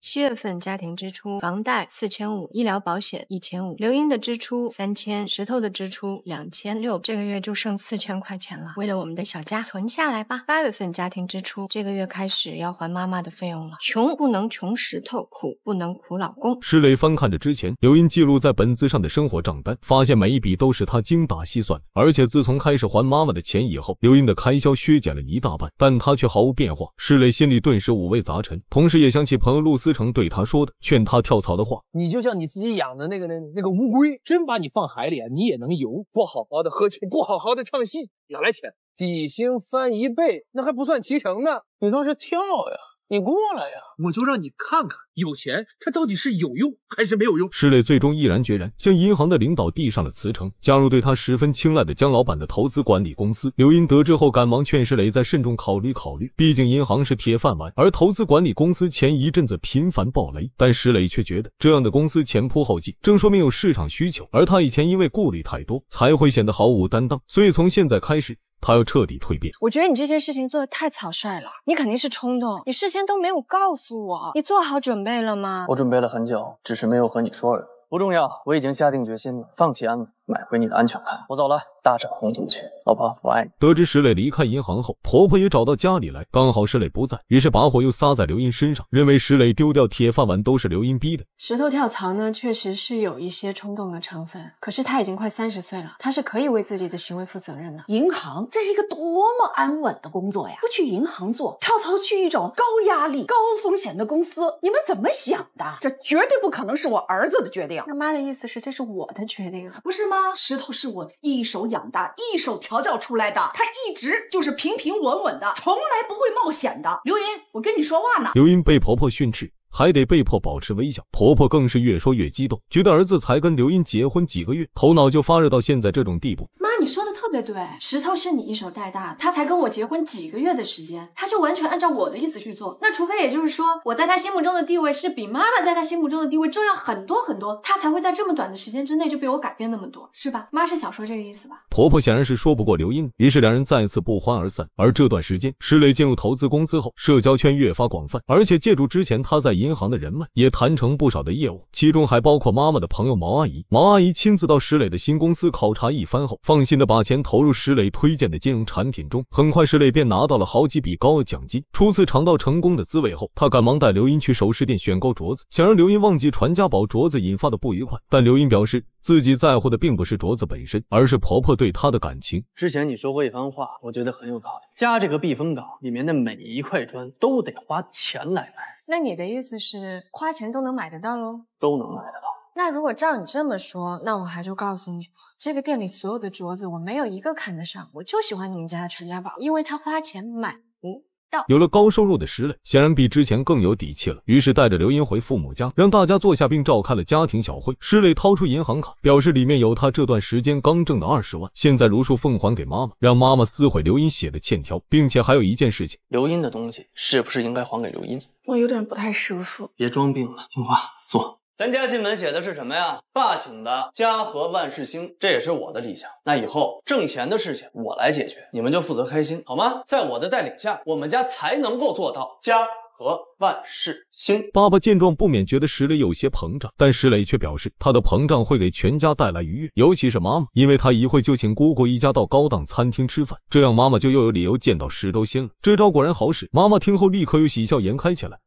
7月份家庭支出：房贷4500，医疗保险1500，刘英的支出3000，石头的支出2600，这个月就剩4000块钱了。为了我们的小家，存下来吧。8月份家庭支出，这个月开始要还妈妈的费用了。穷不能穷石头，苦不能苦老公。石磊翻看着之前刘英记录在本子上的生活账单，发现每一笔都是他精打细算，而且自从开始还妈妈的钱以后，刘英的开销削减了一大半，但他却毫无变化。石磊心里顿时五味杂陈，同时也想起朋友陆思成对他说的劝他跳槽的话，你就像你自己养的那个乌龟，真把你放海里啊，你也能游。不好好的喝酒，不好好的唱戏，哪来钱？底薪翻1倍，那还不算提成呢。你倒是跳呀，你过来呀，我就让你看看，有钱它到底是有用还是没有用。石磊最终毅然决然向银行的领导递上了辞呈，加入对他十分青睐的江老板的投资管理公司。刘英得知后赶忙劝石磊再慎重考虑考虑，毕竟银行是铁饭碗，而投资管理公司前一阵子频繁爆雷，但石磊却觉得这样的公司前仆后继，正说明有市场需求，而他以前因为顾虑太多才会显得毫无担当，所以从现在开始他要彻底蜕变。我觉得你这件事情做得太草率了，你肯定是冲动，你事先都没有告诉我。你做好准备了吗？我准备了很久，只是没有和你说了。不重要，我已经下定决心了，放弃安稳，买回你的安全感。我走了，大展宏图去，老婆，我爱你。得知石磊离开银行后，婆婆也找到家里来，刚好石磊不在，于是把火又撒在刘英身上，认为石磊丢掉铁饭碗都是刘英逼的。石头跳槽呢，确实是有一些冲动的成分，可是他已经快30岁了，他是可以为自己的行为负责任的。银行这是一个多么安稳的工作呀，不去银行做，跳槽去一种高压力、高风险的公司，你们怎么想的？这绝对不可能是我儿子的决定。那妈的意思是这是我的决定啊，不是吗？石头是我一手养大一手调教出来的，他一直就是平平稳稳的，从来不会冒险的。刘英，我跟你说话呢。刘英被婆婆训斥，还得被迫保持微笑，婆婆更是越说越激动，觉得儿子才跟刘英结婚几个月，头脑就发热到现在这种地步。妈，你说的特别对，石头是你一手带大的，他才跟我结婚几个月的时间，他就完全按照我的意思去做，那除非也就是说我在他心目中的地位是比妈妈在他心目中的地位重要很多很多，他才会在这么短的时间之内就被我改变那么多，是吧？妈是想说这个意思吧？婆婆显然是说不过刘英，于是两人再次不欢而散。而这段时间，石磊进入投资公司后，社交圈越发广泛，而且借助之前他在银行的人脉也谈成不少的业务，其中还包括妈妈的朋友毛阿姨。毛阿姨亲自到石磊的新公司考察一番后，放心的把钱投入石磊推荐的金融产品中。很快石磊便拿到了好几笔高额奖金。初次尝到成功的滋味后，他赶忙带刘英去首饰店选购镯子，想让刘英忘记传家宝镯子引发的不愉快，但刘英表示自己在乎的并不是镯子本身，而是婆婆对她的感情。之前你说过一番话，我觉得很有道理，家这个避风港里面的每一块砖都得花钱来买。那你的意思是花钱都能买得到喽？都能买得到。那如果照你这么说，那我还就告诉你，这个店里所有的镯子我没有一个看得上，我就喜欢你们家的传家宝，因为他花钱买不到。有了高收入的石磊显然比之前更有底气了，于是带着刘英回父母家，让大家坐下并召开了家庭小会。石磊掏出银行卡，表示里面有他这段时间刚挣的20万，现在如数奉还给妈妈，让妈妈撕毁刘英写的欠条，并且还有一件事情，刘英的东西是不是应该还给刘英？我有点不太舒服。别装病了，听话坐。咱家进门写的是什么呀？爸请的家和万事兴，这也是我的理想。那以后挣钱的事情我来解决，你们就负责开心好吗？在我的带领下，我们家才能够做到家和万事兴。爸爸见状不免觉得石磊有些膨胀，但石磊却表示他的膨胀会给全家带来愉悦，尤其是妈妈，因为他一会就请姑姑一家到高档餐厅吃饭，这样妈妈就又有理由见到石头心了。这招果然好使，妈妈听后立刻又喜笑颜开起来。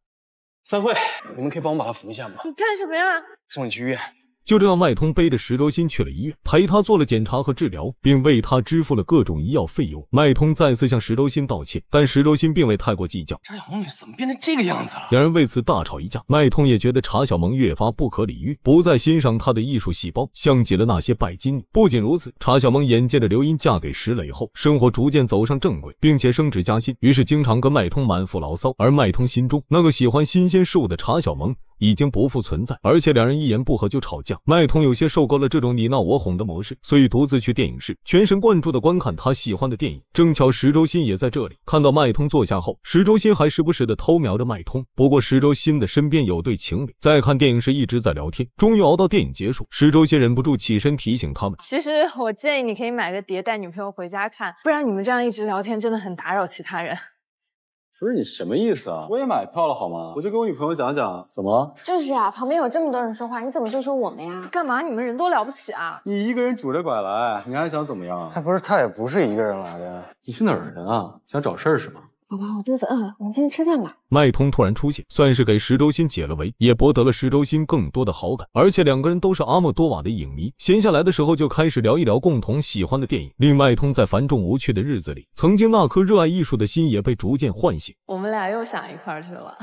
散会，你们可以帮我把他扶一下吗？你干什么呀？送你去医院。就这样，外通背着石周心去了医院，陪他做了检查和治疗，并为他支付了各种医药费用。外通再次向石周心道歉，但石周心并未太过计较。查小萌女怎么变成这个样子了？两人为此大吵一架。外通也觉得查小萌越发不可理喻，不再欣赏她的艺术细胞，像极了那些拜金女。不仅如此，查小萌眼见着刘英嫁给石磊后，生活逐渐走上正轨，并且升职加薪，于是经常跟外通满腹牢骚。而外通心中那个喜欢新鲜事物的查小萌已经不复存在，而且两人一言不合就吵架。麦童有些受够了这种你闹我哄的模式，所以独自去电影室，全神贯注的观看他喜欢的电影。正巧石周心也在这里，看到麦童坐下后，石周心还时不时的偷瞄着麦童。不过石周心的身边有对情侣在看电影时一直在聊天，终于熬到电影结束，石周心忍不住起身提醒他们，其实我建议你可以买个碟带女朋友回家看，不然你们这样一直聊天真的很打扰其他人。不是你什么意思啊？我也买票了好吗？我就跟我女朋友讲讲，怎么了？就是呀、啊，旁边有这么多人说话，你怎么就说我们呀？干嘛？你们人多了不起啊？你一个人拄着拐来，你还想怎么样？他不是，他也不是一个人来的。你是哪儿人啊？想找事儿是吗？ 宝宝，我肚子饿了，我们先去吃饭吧。麦通突然出现，算是给石周欣解了围，也博得了石周欣更多的好感。而且两个人都是阿莫多瓦的影迷，闲下来的时候就开始聊一聊共同喜欢的电影，令麦通在繁重无趣的日子里，曾经那颗热爱艺术的心也被逐渐唤醒。我们俩又想一块儿去了。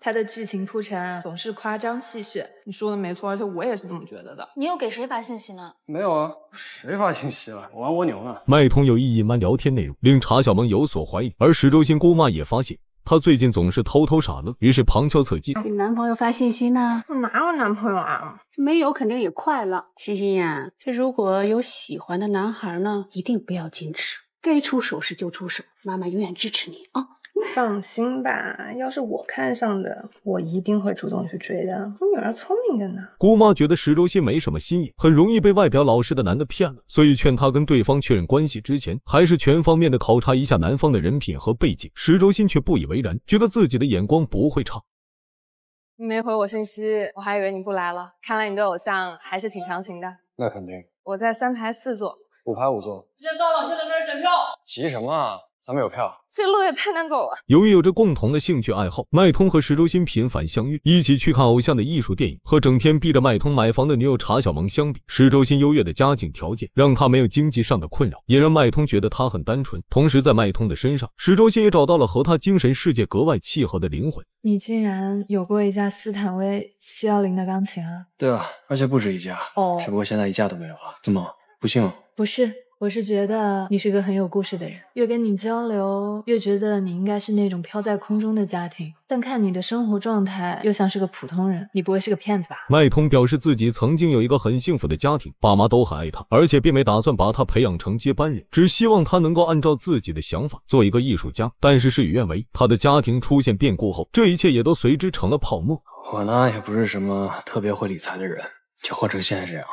他的剧情铺陈总是夸张戏谑，你说的没错，而且我也是这么觉得的。你又给谁发信息呢？没有啊，谁发信息了？我玩蜗牛呢。麦通有意隐瞒聊天内容，令查小萌有所怀疑，而石周欣 姑妈也发现她最近总是偷偷傻乐，于是旁敲侧击。给男朋友发信息呢？我哪有男朋友啊？没有肯定也快了。欣欣呀，这如果有喜欢的男孩呢，一定不要矜持，该出手时就出手，妈妈永远支持你啊！放心吧，要是我看上的，我一定会主动去追的。我女儿聪明着呢。姑妈觉得石周欣没什么新意，很容易被外表老实的男的骗了，所以劝她跟对方确认关系之前，还是全方面的考察一下男方的人品和背景。石周欣却不以为然，觉得自己的眼光不会差。你没回我信息，我还以为你不来了。看来你对偶像还是挺长情的。那肯定。我在3排4座，5排5座。时间到了，现在开始检票。急什么啊？ 咱们有票，这路也太难走了。由于有着共同的兴趣爱好，麦通和石周欣频繁相遇，一起去看偶像的艺术电影。和整天逼着麦通买房的女友查小萌相比，石周欣优越的家境条件让他没有经济上的困扰，也让麦通觉得他很单纯。同时，在麦通的身上，石周欣也找到了和他精神世界格外契合的灵魂。你竟然有过一架斯坦威710的钢琴啊？对啊，而且不止一架哦，只不过现在一架都没有了。怎么不信？不是。 我是觉得你是个很有故事的人，越跟你交流，越觉得你应该是那种飘在空中的家庭。但看你的生活状态，又像是个普通人。你不会是个骗子吧？麦通表示自己曾经有一个很幸福的家庭，爸妈都很爱他，而且并没打算把他培养成接班人，只希望他能够按照自己的想法做一个艺术家。但是事与愿违，他的家庭出现变故后，这一切也都随之成了泡沫。我呢，也不是什么特别会理财的人，就活成现在这样，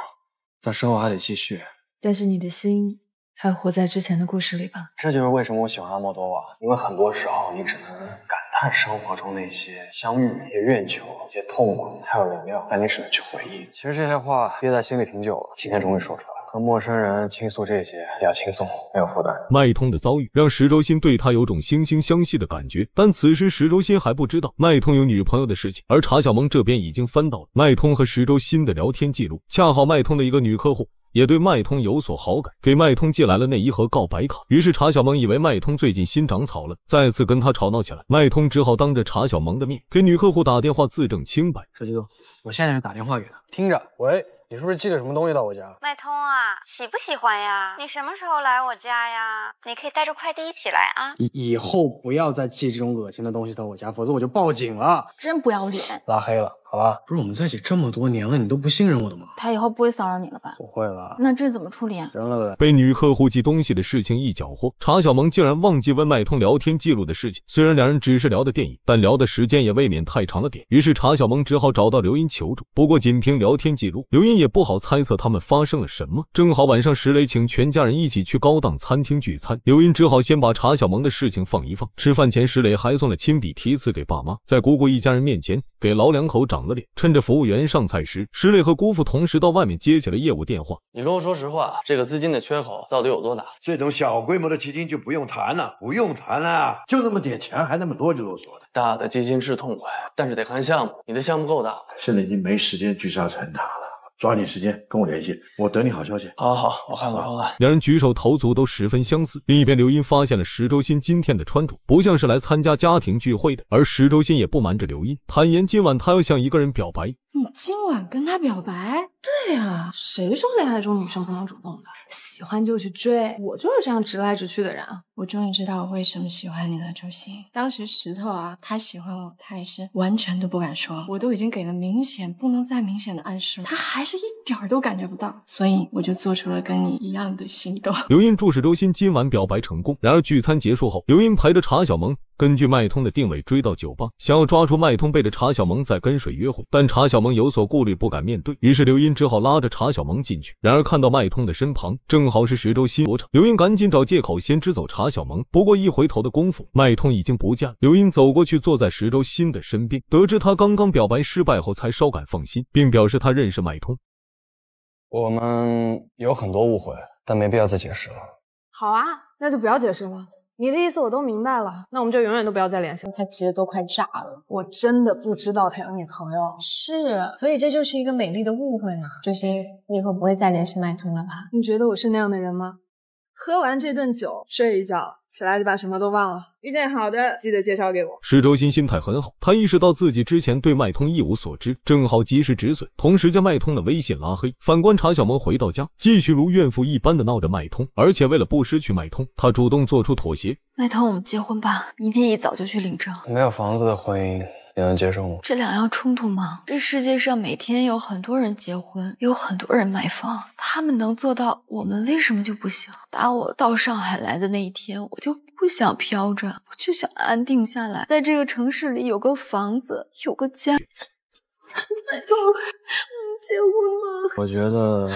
但生活还得继续。 但是你的心还活在之前的故事里吧？这就是为什么我喜欢阿莫多瓦，因为很多时候你只能感叹生活中那些相遇、一些怨求、一些痛苦，还有原谅，但你只能去回忆。其实这些话憋在心里挺久了，今天终于说出来了。 和陌生人倾诉这些比较轻松，没有负担。麦通的遭遇让石周欣对他有种惺惺相惜的感觉，但此时石周欣还不知道麦通有女朋友的事情，而查小萌这边已经翻到了麦通和石周欣的聊天记录，恰好麦通的一个女客户也对麦通有所好感，给麦通寄来了内衣和告白卡。于是查小萌以为麦通最近新长草了，再次跟他吵闹起来。麦通只好当着查小萌的面给女客户打电话自证清白。小激动，我现在就打电话给他，听着，喂。 你是不是寄了什么东西到我家？麦通啊，喜不喜欢呀？你什么时候来我家呀？你可以带着快递一起来啊！以后不要再寄这种恶心的东西到我家，否则我就报警了！真不要脸，拉黑了，好吧？不是我们在一起这么多年了，你都不信任我的吗？他以后不会骚扰你了吧？不会了。那这怎么处理啊？扔了呗。被女客户寄东西的事情一搅和，查小萌竟然忘记问麦通聊天记录的事情。虽然两人只是聊的电影，但聊的时间也未免太长了点，于是查小萌只好找到刘音求助。不过仅凭聊天记录，刘音 也不好猜测他们发生了什么。正好晚上石磊请全家人一起去高档餐厅聚餐，刘音只好先把查小萌的事情放一放。吃饭前，石磊还送了亲笔题词给爸妈，在姑姑一家人面前给老两口长了脸。趁着服务员上菜时，石磊和姑父同时到外面接起了业务电话。你跟我说实话，这个资金的缺口到底有多大？这种小规模的基金就不用谈了，不用谈了，就那么点钱还那么多就啰嗦的。大的基金是痛快，但是得看项目。你的项目够大，现在已经没时间聚沙成塔了。 抓紧时间跟我联系，我等你好消息。好好好，我看看，看看。两人举手投足都十分相似。另一边，刘音发现了石周欣今天的穿着，不像是来参加家庭聚会的。而石周欣也不瞒着刘音，坦言今晚他要向一个人表白。你今晚跟他表白？对啊，谁说恋爱中女生不能主动的？喜欢就去追，我就是这样直来直去的人啊。我终于知道我为什么喜欢你了，周欣。当时石头啊，他喜欢我，他也是完全都不敢说，我都已经给了明显不能再明显的暗示了，他还是。是一点儿都感觉不到，所以我就做出了跟你一样的行动。刘英注视周欣，今晚表白成功。然而聚餐结束后，刘英陪着查小萌，根据麦通的定位追到酒吧，想要抓住麦通背着查小萌在跟谁约会，但查小萌有所顾虑，不敢面对，于是刘英只好拉着查小萌进去。然而看到麦通的身旁正好是石周欣躲场，刘英赶紧找借口先支走查小萌，不过一回头的功夫，麦通已经不见了。刘英走过去坐在石周欣的身边，得知他刚刚表白失败后，才稍感放心，并表示他认识麦通。我们有很多误会，但没必要再解释了。好啊，那就不要解释了。你的意思我都明白了，那我们就永远都不要再联系了。他急得都快炸了，我真的不知道他有女朋友。是，所以这就是一个美丽的误会啊。周欣，你以后不会再联系麦通了吧？你觉得我是那样的人吗？喝完这顿酒，睡一觉，起来就把什么都忘了。遇见好的，记得介绍给我。石周欣心态很好，他意识到自己之前对麦通一无所知，正好及时止损，同时将麦通的微信拉黑。反观查小萌回到家，继续如怨妇一般的闹着麦通，而且为了不失去麦通，他主动做出妥协。麦通，我们结婚吧，明天一早就去领证。没有房子的婚姻。你能接受吗？这两样冲突吗？这世界上每天有很多人结婚，有很多人买房，他们能做到，我们为什么就不行？打我到上海来的那一天，我就不想飘着，我就想安定下来，在这个城市里有个房子，有个家。麦通，我们结婚吗？我觉得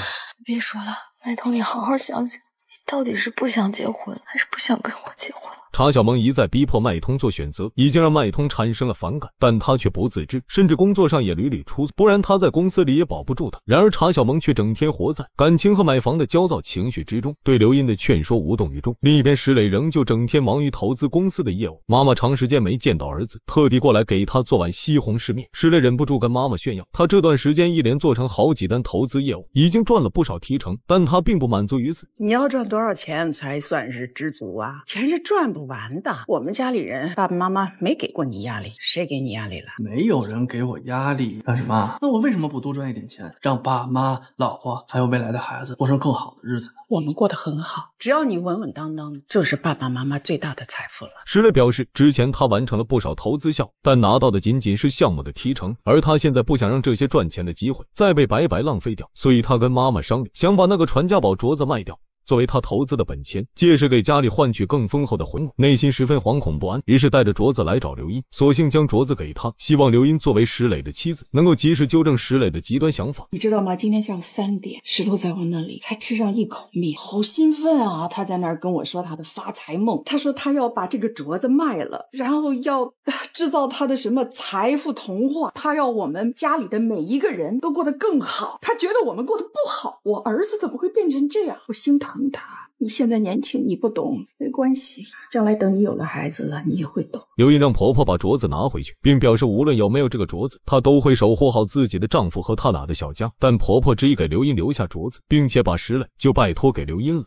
别说了，麦通，你好好想想，你到底是不想结婚，还是不想跟我结婚？查小萌一再逼迫麦通做选择，已经让麦通产生了反感，但他却不自知，甚至工作上也屡屡出错，不然他在公司里也保不住他。然而查小萌却整天活在感情和买房的焦躁情绪之中，对刘英的劝说无动于衷。另一边，石磊仍旧整天忙于投资公司的业务，妈妈长时间没见到儿子，特地过来给他做碗西红柿面。石磊忍不住跟妈妈炫耀，他这段时间一连做成好几单投资业务，已经赚了不少提成，但他并不满足于此。你要赚多少钱才算是知足啊？钱是赚不完的，我们家里人爸爸妈妈没给过你压力，谁给你压力了？没有人给我压力，但是妈，那我为什么不多赚一点钱，让爸妈、老婆还有未来的孩子过上更好的日子呢？我们过得很好，只要你稳稳当当的，就是爸爸妈妈最大的财富了。石磊表示，之前他完成了不少投资项目，但拿到的仅仅是项目的提成，而他现在不想让这些赚钱的机会再被白白浪费掉，所以他跟妈妈商量，想把那个传家宝镯子卖掉。作为他投资的本钱，借势给家里换取更丰厚的回报，内心十分惶恐不安，于是带着镯子来找刘英，索性将镯子给他，希望刘英作为石磊的妻子，能够及时纠正石磊的极端想法。你知道吗？今天下午3点，石头在我那里才吃上一口面，好兴奋啊！他在那儿跟我说他的发财梦，他说他要把这个镯子卖了，然后要制造他的什么财富童话，他要我们家里的每一个人都过得更好，他觉得我们过得不好，我儿子怎么会变成这样？我心疼。你现在年轻，你不懂，没关系，将来等你有了孩子了，你也会懂。刘英让婆婆把镯子拿回去，并表示无论有没有这个镯子，她都会守护好自己的丈夫和他俩的小家。但婆婆执意给刘英留下镯子，并且把石磊就拜托给刘英了。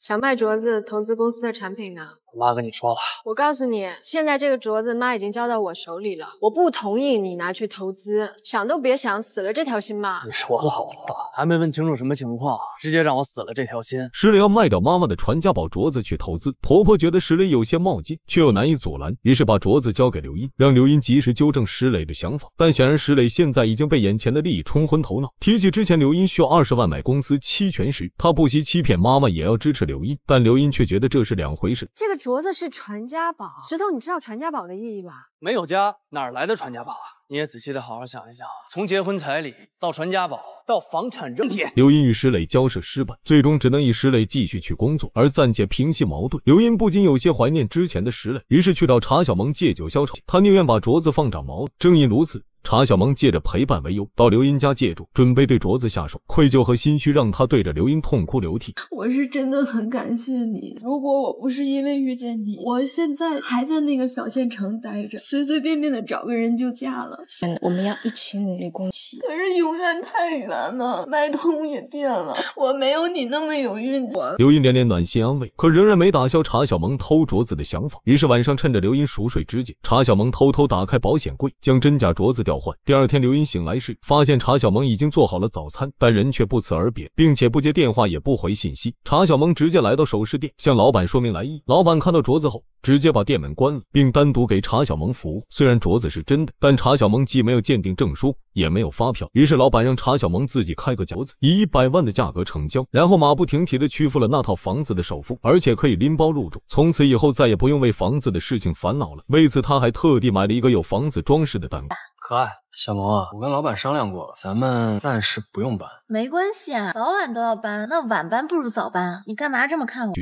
想卖镯子，投资公司的产品呢？我妈跟你说了，我告诉你，现在这个镯子妈已经交到我手里了，我不同意你拿去投资，想都别想，死了这条心吧。你是我老婆，还没问清楚什么情况，直接让我死了这条心。石磊要卖掉妈妈的传家宝镯子去投资，婆婆觉得石磊有些冒进，却又难以阻拦，于是把镯子交给刘英，让刘英及时纠正石磊的想法。但显然石磊现在已经被眼前的利益冲昏头脑，提起之前刘英需要20万买公司期权时，他不惜欺骗妈妈也要支持刘英，但刘英却觉得这是两回事。这个镯子是传家宝，石头，你知道传家宝的意义吧？没有家哪来的传家宝啊？你也仔细的好好想一想，从结婚彩礼到传家宝到房产证件。刘英与石磊交涉失败，最终只能以石磊继续去工作而暂且平息矛盾。刘英不禁有些怀念之前的石磊，于是去找查小萌借酒消愁，他宁愿把镯子放长矛盾。正因如此，查小萌借着陪伴为由到刘英家借住，准备对镯子下手。愧疚和心虚让他对着刘英痛哭流涕。我是真的很感谢你，如果我不是因为遇见你，我现在还在那个小县城待着，随随便便的找个人就嫁了。我们要一起努力攻击，可是永远太远了。麦通也变了，我没有你那么有运气。刘英连连暖心安慰，可仍然没打消查小萌偷镯子的想法。于是晚上趁着刘英熟睡之际，查小萌偷偷打开保险柜，将真假镯子掉召唤。第二天，刘英醒来时发现查小萌已经做好了早餐，但人却不辞而别，并且不接电话也不回信息。查小萌直接来到首饰店，向老板说明来意。老板看到镯子后，直接把店门关了，并单独给查小萌服务。虽然镯子是真的，但查小萌既没有鉴定证书，也没有发票，于是老板让查小萌自己开个镯子，以100万的价格成交，然后马不停蹄的屈付了那套房子的首付，而且可以拎包入住，从此以后再也不用为房子的事情烦恼了。为此，他还特地买了一个有房子装饰的蛋糕。可爱，小萌啊，我跟老板商量过了，咱们暂时不用搬。没关系啊，早晚都要搬，那晚搬不如早搬啊！你干嘛这么看我？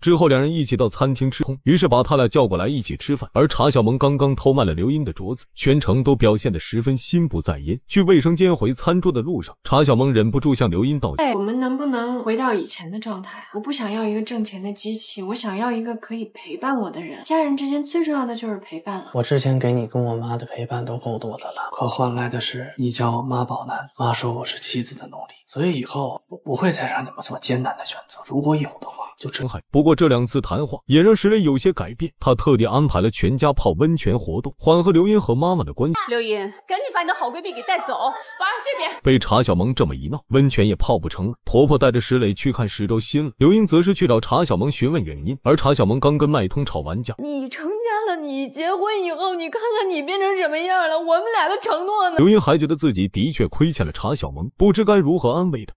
之后，两人一起到餐厅吃空，于是把他俩叫过来一起吃饭。而查小萌刚刚偷卖了刘英的镯子，全程都表现得十分心不在焉。去卫生间回餐桌的路上，查小萌忍不住向刘英道歉：“哎，我们能不能回到以前的状态？我不想要一个挣钱的机器，我想要一个可以陪伴我的人。家人之间最重要的就是陪伴了。我之前给你跟我妈的陪伴都够多的了，可换来的是你叫我妈宝男，妈说我是妻子的奴隶。所以以后我不会再让你们做艰难的选择，如果有的话。”就陈海，不过这两次谈话也让石磊有些改变，他特地安排了全家泡温泉活动，缓和刘英和妈妈的关系。刘英，赶紧把你的好闺蜜给带走，往这边。被查小萌这么一闹，温泉也泡不成了。婆婆带着石磊去看石洲新了，刘英则是去找查小萌询问原因。而查小萌刚跟麦通吵完架，你成家了，你结婚以后，你看看你变成什么样了，我们俩的承诺呢？刘英还觉得自己的确亏欠了查小萌，不知该如何安慰她。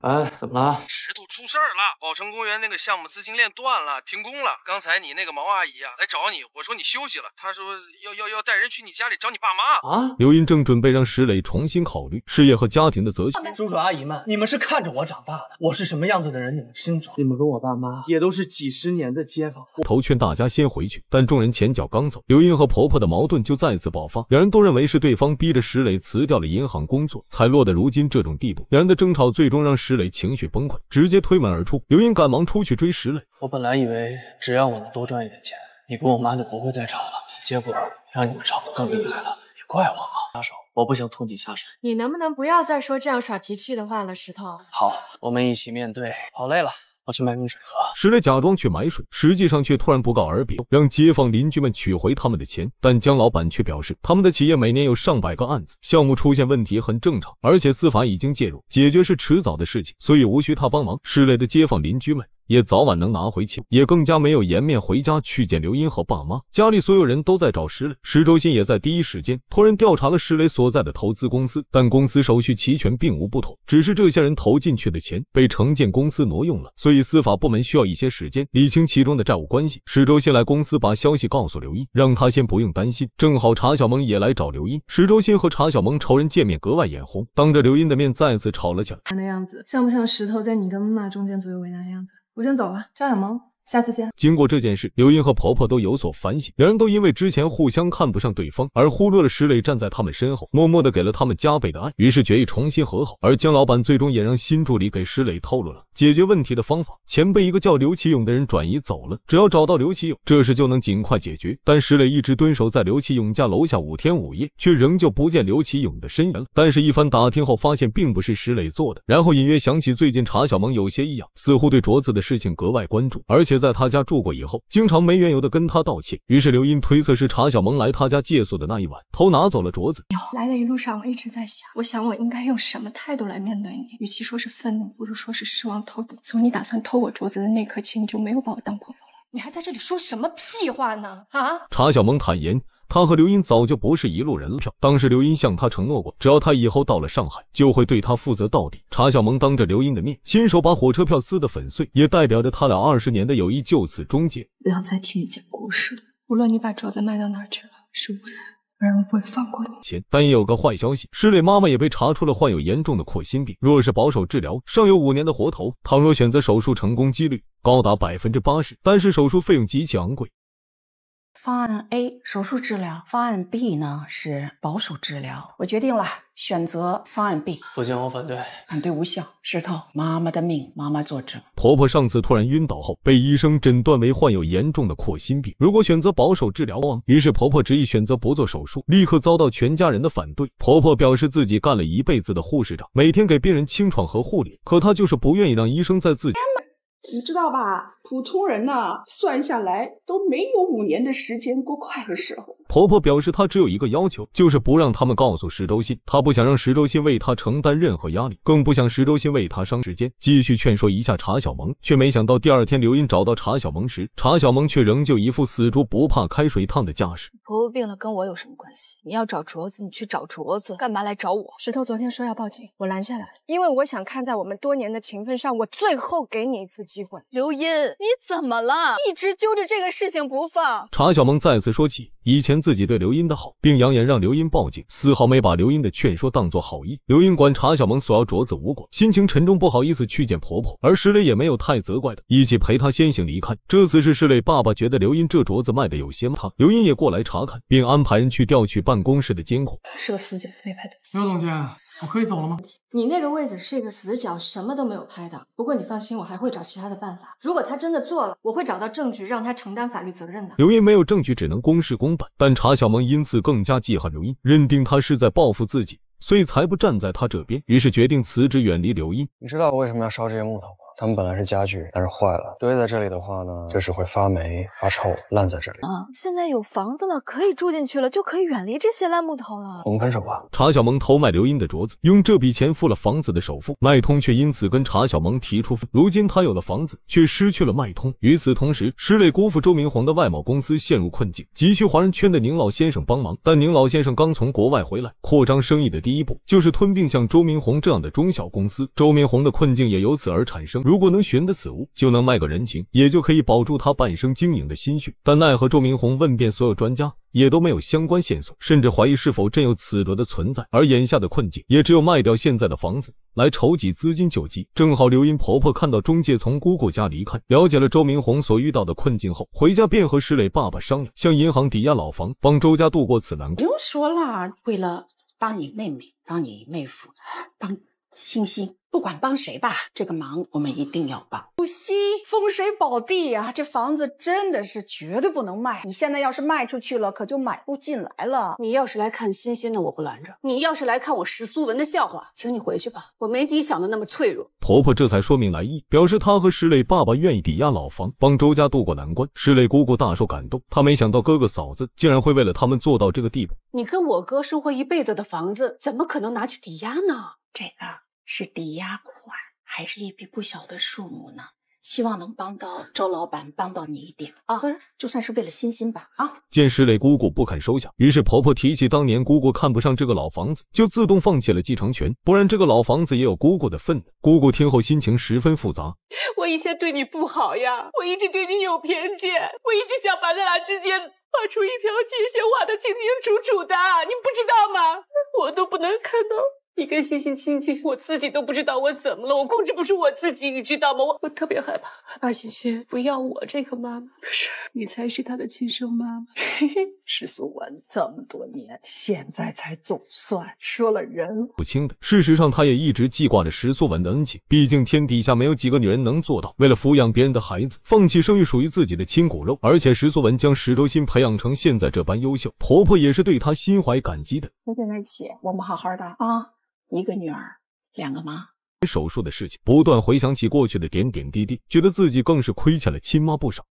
哎，怎么了？石头出事儿了，宝城公园那个项目资金链断了，停工了。刚才你那个毛阿姨啊来找你，我说你休息了，她说要带人去你家里找你爸妈啊。刘英正准备让石磊重新考虑事业和家庭的择选。叔叔阿姨们，你们是看着我长大的，我是什么样子的人你们清楚。你们跟我爸妈也都是几十年的街坊。头劝大家先回去，但众人前脚刚走，刘英和婆婆的矛盾就再次爆发，两人都认为是对方逼着石磊辞掉了银行工作，才落得如今这种地步。两人的争吵最终让石磊情绪崩溃，直接推门而出。刘英赶忙出去追石磊。我本来以为只要我能多赚一点钱，你跟我妈就不会再吵了，结果让你们吵得更厉害了，也怪我妈。下手，我不想拖你下水。你能不能不要再说这样耍脾气的话了，石头？好，我们一起面对。好累了，我去买瓶水喝。石磊假装去买水，实际上却突然不告而别，让街坊邻居们取回他们的钱。但江老板却表示，他们的企业每年有上百个案子，项目出现问题很正常，而且司法已经介入，解决是迟早的事情，所以无需他帮忙。石磊的街坊邻居们也早晚能拿回钱，也更加没有颜面回家去见刘英和爸妈。家里所有人都在找石磊，石周新也在第一时间托人调查了石磊所在的投资公司，但公司手续齐全，并无不妥，只是这些人投进去的钱被承建公司挪用了，所以司法部门需要一些时间理清其中的债务关系。石周新来公司把消息告诉刘英，让他先不用担心。正好查小萌也来找刘英，石周新和查小萌仇人见面格外眼红，当着刘英的面再次吵了起来。那样子像不像石头在你跟妈妈中间左右为难的样子？我先走了，张小萌，下次见。经过这件事，刘英和婆婆都有所反省，两人都因为之前互相看不上对方，而忽略了石磊站在他们身后，默默的给了他们加倍的爱，于是决议重新和好。而江老板最终也让新助理给石磊透露了解决问题的方法，钱被一个叫刘启勇的人转移走了，只要找到刘启勇，这事就能尽快解决。但石磊一直蹲守在刘启勇家楼下5天5夜，却仍旧不见刘启勇的身影了。但是一番打听后发现并不是石磊做的，然后隐约想起最近查小萌有些异样，似乎对镯子的事情格外关注，而且在他家住过以后，经常没缘由的跟他道歉。于是刘英推测是查小萌来他家借宿的那一晚偷拿走了镯子。来的一路上我一直在想，我想我应该用什么态度来面对你，与其说是愤怒，不如说是失望透顶。从你打算偷我镯子的那刻起，你就没有把我当朋友了。你还在这里说什么屁话呢？啊！查小萌坦言，他和刘英早就不是一路人了。当时刘英向他承诺过，只要他以后到了上海，就会对他负责到底。查小萌当着刘英的面，亲手把火车票撕得粉碎，也代表着他俩20年的友谊就此终结。不想再听你讲故事了。无论你把镯子卖到哪儿去了，是我。我不会放过你。但也有个坏消息，石磊妈妈也被查出了患有严重的扩心病，若是保守治疗，尚有5年的活头。倘若选择手术，成功几率高达 80%， 但是手术费用极其昂贵。方案 A 手术治疗，方案 B 呢是保守治疗。我决定了，选择方案 B。不行，我反对。反对无效。石头，妈妈的命，妈妈作证。婆婆上次突然晕倒后，被医生诊断为患有严重的扩心病。如果选择保守治疗，于是婆婆执意选择不做手术，立刻遭到全家人的反对。婆婆表示自己干了一辈子的护士长，每天给病人清创和护理，可她就是不愿意让医生在自己。你知道吧，普通人呢，算下来都没有5年的时间过快的时候。婆婆表示，她只有一个要求，就是不让他们告诉石周信，她不想让石周信为她承担任何压力，更不想石周信为她伤时间。继续劝说一下查小萌，却没想到第2天刘音找到查小萌时，查小萌却仍旧一副死猪不怕开水烫的架势。婆婆病了跟我有什么关系？你要找镯子，你去找镯子，干嘛来找我？石头昨天说要报警，我拦下来，因为我想看在我们多年的情分上，我最后给你一次机会。刘音，你怎么了？一直揪着这个事情不放。查小萌再次说起以前自己对刘音的好，并扬言让刘音报警，丝毫没把刘音的劝说当作好意。刘音管查小萌索要镯子无果，心情沉重，不好意思去见婆婆，而石磊也没有太责怪的，一起陪她先行离开。这次是石磊爸爸觉得刘音这镯子卖的有些差，刘音也过来查看，并安排人去调取办公室的监控。是个死角，没拍到。刘总监，我可以走了吗？你那个位置是一个死角，什么都没有拍到。不过你放心，我还会找其他的办法。如果他真的做了，我会找到证据，让他承担法律责任的。刘音没有证据，只能公事公办。但查小萌因此更加记恨刘音，认定他是在报复自己，所以才不站在他这边，于是决定辞职远离刘音。你知道我为什么要烧这些木头吗？他们本来是家具，但是坏了，堆在这里的话呢，这是会发霉发臭，烂在这里啊。现在有房子了，可以住进去了，就可以远离这些烂木头了。我们分手吧。查小萌偷卖刘音的镯子，用这笔钱付了房子的首付，麦通却因此跟查小萌提出分。如今他有了房子，却失去了麦通。与此同时，石磊姑父周明皇的外贸公司陷入困境，急需华人圈的宁老先生帮忙。但宁老先生刚从国外回来，扩张生意的第一步就是吞并像周明皇这样的中小公司，周明皇的困境也由此而产生。如果能寻得此物，就能卖个人情，也就可以保住他半生经营的心绪。但奈何周明红问遍所有专家，也都没有相关线索，甚至怀疑是否真有此镯的存在。而眼下的困境也只有卖掉现在的房子来筹集资金救急。正好刘音婆婆看到中介从姑姑家离开，了解了周明红所遇到的困境后，回家便和石磊爸爸商量，向银行抵押老房，帮周家度过此难关。不用说啦，为了帮你妹妹，帮你妹夫，帮星星，不管帮谁吧，这个忙我们一定要帮。不惜风水宝地呀，这房子真的是绝对不能卖。你现在要是卖出去了，可就买不进来了。你要是来看新鲜的，我不拦着；你要是来看我石苏文的笑话，请你回去吧，我没你想的那么脆弱。婆婆这才说明来意，表示她和石磊爸爸愿意抵押老房，帮周家渡过难关。石磊姑姑大受感动，她没想到哥哥嫂子竟然会为了他们做到这个地步。你跟我哥生活一辈子的房子，怎么可能拿去抵押呢？这个是抵押款，还是一笔不小的数目呢？希望能帮到周老板，帮到你一点啊，就算是为了欣欣吧啊！见石磊姑姑不肯收下，于是婆婆提起当年姑姑看不上这个老房子，就自动放弃了继承权，不然这个老房子也有姑姑的份。姑姑听后心情十分复杂，我以前对你不好呀，我一直对你有偏见，我一直想把咱俩之间画出一条界限，画得清清楚楚的，你不知道吗？我都不能看到你跟欣欣亲近，我自己都不知道我怎么了，我控制不住我自己，你知道吗？我特别害怕，欣欣不要我这个妈妈，可是你才是她的亲生妈妈。石素文这么多年，现在才总算说了人不清的。事实上，她也一直记挂着石素文的恩情，毕竟天底下没有几个女人能做到为了抚养别人的孩子，放弃生育属于自己的亲骨肉。而且石素文将石周欣培养成现在这般优秀，婆婆也是对她心怀感激的。回在一起，我们好好的啊。一个女儿，两个妈。手术的事情，不断回想起过去的点点滴滴，觉得自己更是亏欠了亲妈不少。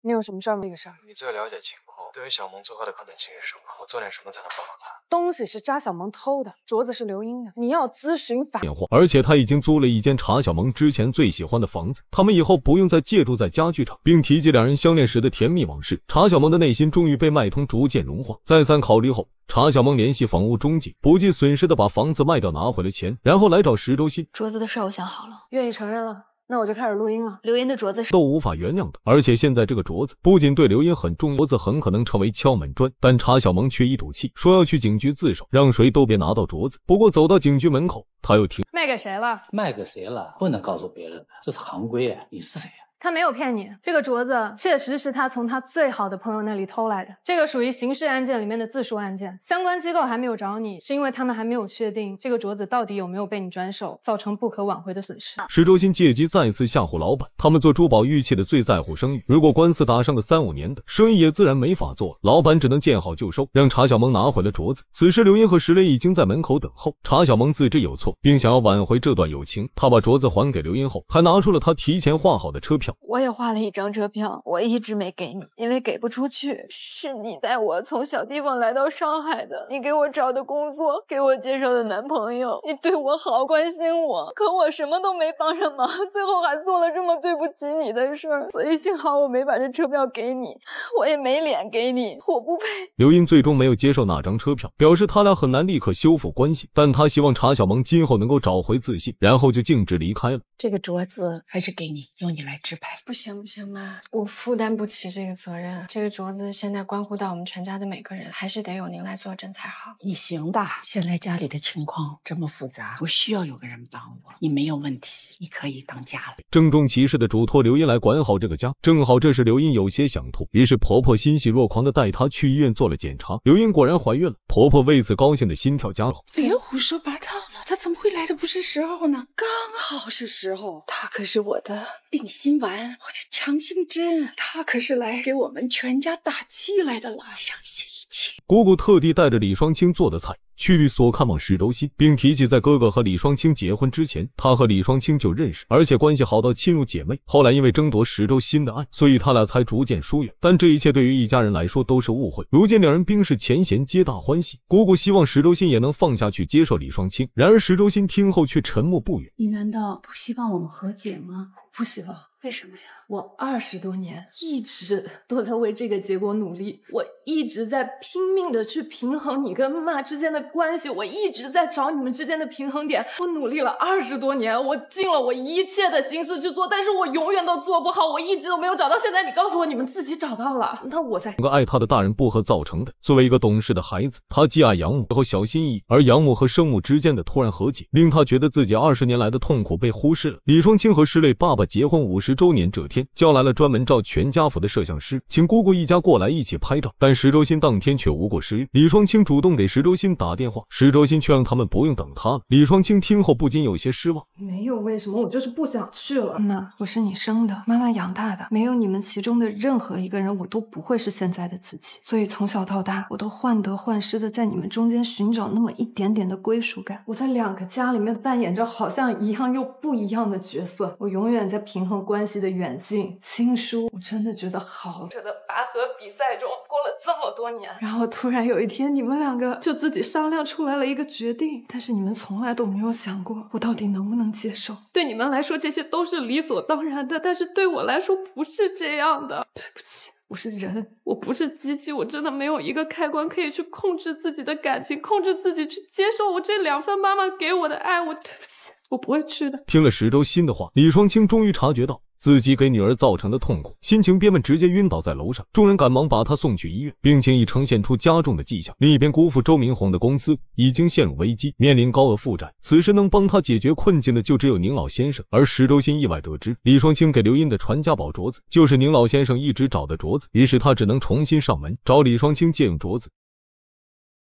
你有什么事儿吗？那个事儿，你最了解情况。对于小萌最后的可能性是什么？我做点什么才能帮到她？东西是查小萌偷的，镯子是刘英的，你要咨询法。而且他已经租了一间查小萌之前最喜欢的房子，他们以后不用再借住在家具厂，并提及两人相恋时的甜蜜往事。查小萌的内心终于被麦通逐渐融化。再三考虑后，查小萌联系房屋中介，不计损失的把房子卖掉，拿回了钱，然后来找石周欣。镯子的事我想好了，愿意承认了。那我就开始录音了。刘音的镯子是都无法原谅的，而且现在这个镯子不仅对刘音很重，镯子很可能成为敲门砖。但查小萌却一赌气，说要去警局自首，让谁都别拿到镯子。不过走到警局门口，他又停，卖给谁了？卖给谁了？不能告诉别人，这是行规啊！你是谁啊？他没有骗你，这个镯子确实是他从他最好的朋友那里偷来的。这个属于刑事案件里面的自诉案件，相关机构还没有找你，是因为他们还没有确定这个镯子到底有没有被你转手，造成不可挽回的损失。石周鑫借机再次吓唬老板，他们做珠宝玉器的最在乎声誉，如果官司打上个3、5年的，生意也自然没法做，老板只能见好就收，让查小萌拿回了镯子。此时刘英和石磊已经在门口等候，查小萌自知有错，并想要挽回这段友情，他把镯子还给刘英后，还拿出了他提前画好的车票。 我也画了一张车票，我一直没给你，因为给不出去。是你带我从小地方来到上海的，你给我找的工作，给我介绍的男朋友，你对我好，关心我，可我什么都没帮上忙，最后还做了这么对不起你的事儿。所以幸好我没把这车票给你，我也没脸给你，我不配。刘英最终没有接受那张车票，表示他俩很难立刻修复关系，但他希望查小萌今后能够找回自信，然后就径直离开了。这个镯子还是给你，由你来支配。 不行，妈，我负担不起这个责任。这个镯子现在关乎到我们全家的每个人，还是得有您来作证才好。你行的，现在家里的情况这么复杂，我需要有个人帮我。你没有问题，你可以当家了。郑重其事的嘱托刘英来管好这个家。正好这时刘英有些想吐，于是婆婆欣喜若狂的带她去医院做了检查。刘英果然怀孕了，婆婆为此高兴的心跳加速。别胡说八道了，她怎么会来的不是时候呢？刚好是时候，她可是我的定心丸。 我这强心针，他可是来给我们全家打气来的啦！相信一切。姑姑特地带着李双清做的菜。 去律所看望石周鑫，并提起在哥哥和李双清结婚之前，他和李双清就认识，而且关系好到亲如姐妹。后来因为争夺石周鑫的爱，所以他俩才逐渐疏远。但这一切对于一家人来说都是误会。如今两人冰释前嫌，皆大欢喜。姑姑希望石周鑫也能放下去接受李双清，然而石周鑫听后却沉默不语。你难道不希望我们和解吗？不希望，为什么呀？我20多年一直都在为这个结果努力，我一直在拼命的去平衡你跟妈之间的 关系，我一直在找你们之间的平衡点。我努力了20多年，我尽了我一切的心思去做，但是我永远都做不好，我一直都没有找到。现在你告诉我你们自己找到了，那我在两个爱他的大人不和造成的。作为一个懂事的孩子，他既爱养母，然后小心翼翼。而养母和生母之间的突然和解，令他觉得自己20年来的痛苦被忽视了。李双清和石磊爸爸结婚50周年这天，叫来了专门照全家福的摄像师，请姑姑一家过来一起拍照。但石周鑫当天却无过失约，李双清主动给石周鑫打 电话，石周鑫却让他们不用等他了。李双清听后不禁有些失望。没有为什么，我就是不想去了。妈，我是你生的，妈妈养大的，没有你们其中的任何一个人，我都不会是现在的自己。所以从小到大，我都患得患失的在你们中间寻找那么一点点的归属感。我在两个家里面扮演着好像一样又不一样的角色，我永远在平衡关系的远近亲疏。我真的觉得好，觉得拔河比赛中过了这么多年，然后突然有一天，你们两个就自己上 商量出来了一个决定，但是你们从来都没有想过我到底能不能接受。对你们来说这些都是理所当然的，但是对我来说不是这样的。对不起，我是人，我不是机器，我真的没有一个开关可以去控制自己的感情，控制自己去接受我这2份妈妈给我的爱。我对不起，我不会去的。听了石周鑫的话，李双清终于察觉到 自己给女儿造成的痛苦，心情憋闷，直接晕倒在楼上。众人赶忙把她送去医院，病情已呈现出加重的迹象。另一边，姑父周明红的公司已经陷入危机，面临高额负债。此时能帮他解决困境的就只有宁老先生。而石周鑫意外得知，李双清给刘英的传家宝镯子就是宁老先生一直找的镯子，于是他只能重新上门找李双清借用镯子。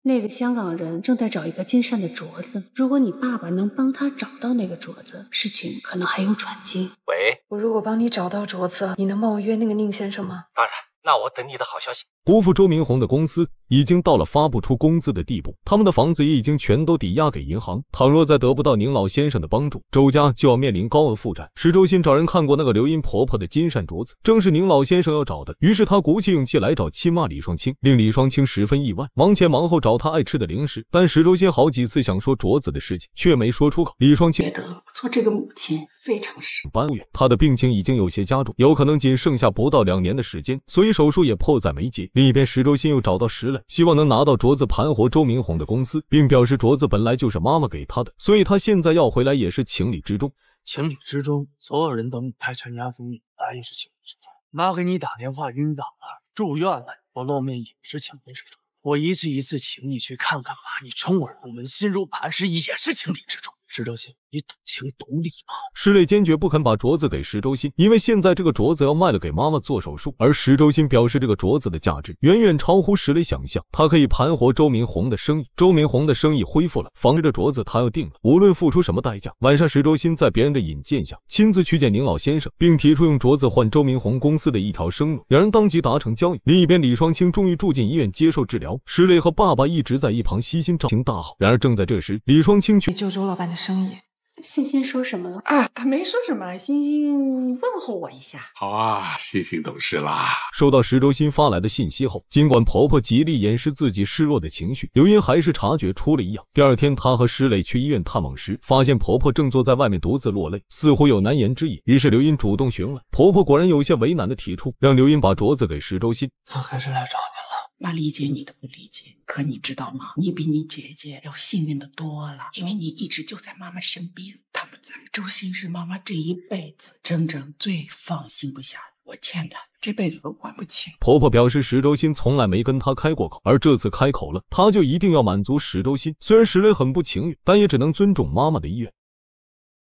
那个香港人正在找一个金善的镯子，如果你爸爸能帮他找到那个镯子，事情可能还有转机。喂，我如果帮你找到镯子，你能帮我约那个宁先生吗？当然，那我等你的好消息。姑父周明红的公司 已经到了发不出工资的地步，他们的房子也已经全都抵押给银行。倘若再得不到宁老先生的帮助，周家就要面临高额负债。石周鑫找人看过那个刘英婆婆的金善镯子，正是宁老先生要找的。于是他鼓起勇气来找亲妈李双清，令李双清十分意外，忙前忙后找她爱吃的零食。但石周鑫好几次想说镯子的事情，却没说出口。李双清觉得做这个母亲非常适合。她的病情已经有些加重，有可能仅剩下不到2年的时间，所以手术也迫在眉睫。另一边，石周鑫又找到石磊， 希望能拿到镯子盘活周明红的公司，并表示镯子本来就是妈妈给他的，所以他现在要回来也是情理之中。情理之中，所有人等你拍全家福，那也是情理之中。妈给你打电话晕倒了，住院了，我露面也是情理之中。我一次请你去看看妈，你冲我入门，心如磐石也是情理之中。石周兴，你懂情懂理吗？石磊坚决不肯把镯子给石周兴，因为现在这个镯子要卖了给妈妈做手术。而石周兴表示，这个镯子的价值远远超乎石磊想象，他可以盘活周明红的生意。周明红的生意恢复了，纺织的镯子他要定了，无论付出什么代价。晚上，石周兴在别人的引荐下，亲自去见宁老先生，并提出用镯子换周明红公司的一条生路。两人当即达成交易。另一边，李双清终于住进医院接受治疗，石磊和爸爸一直在一旁悉心照顾大好。然而正在这时，李双清去救周老板的生意。 欣欣说什么了？啊，没说什么。欣欣问候我一下。好啊，欣欣懂事啦。收到石周欣发来的信息后，尽管婆婆极力掩饰自己失落的情绪，刘音还是察觉出了异样。第二天，她和石磊去医院探望时，发现婆婆正坐在外面独自落泪，似乎有难言之隐。于是刘音主动询问，婆婆果然有些为难的提出，让刘音把镯子给石周欣。她还是来找您了。 妈理解你的不理解，可你知道吗？你比你姐姐要幸运的多了，因为你一直就在妈妈身边。他们在周兴是妈妈这一辈子整整最放心不下的，我欠他。 这辈子都还不清。婆婆表示，石周欣从来没跟她开过口，而这次开口了，她就一定要满足石周欣。虽然石磊很不情愿，但也只能尊重妈妈的意愿。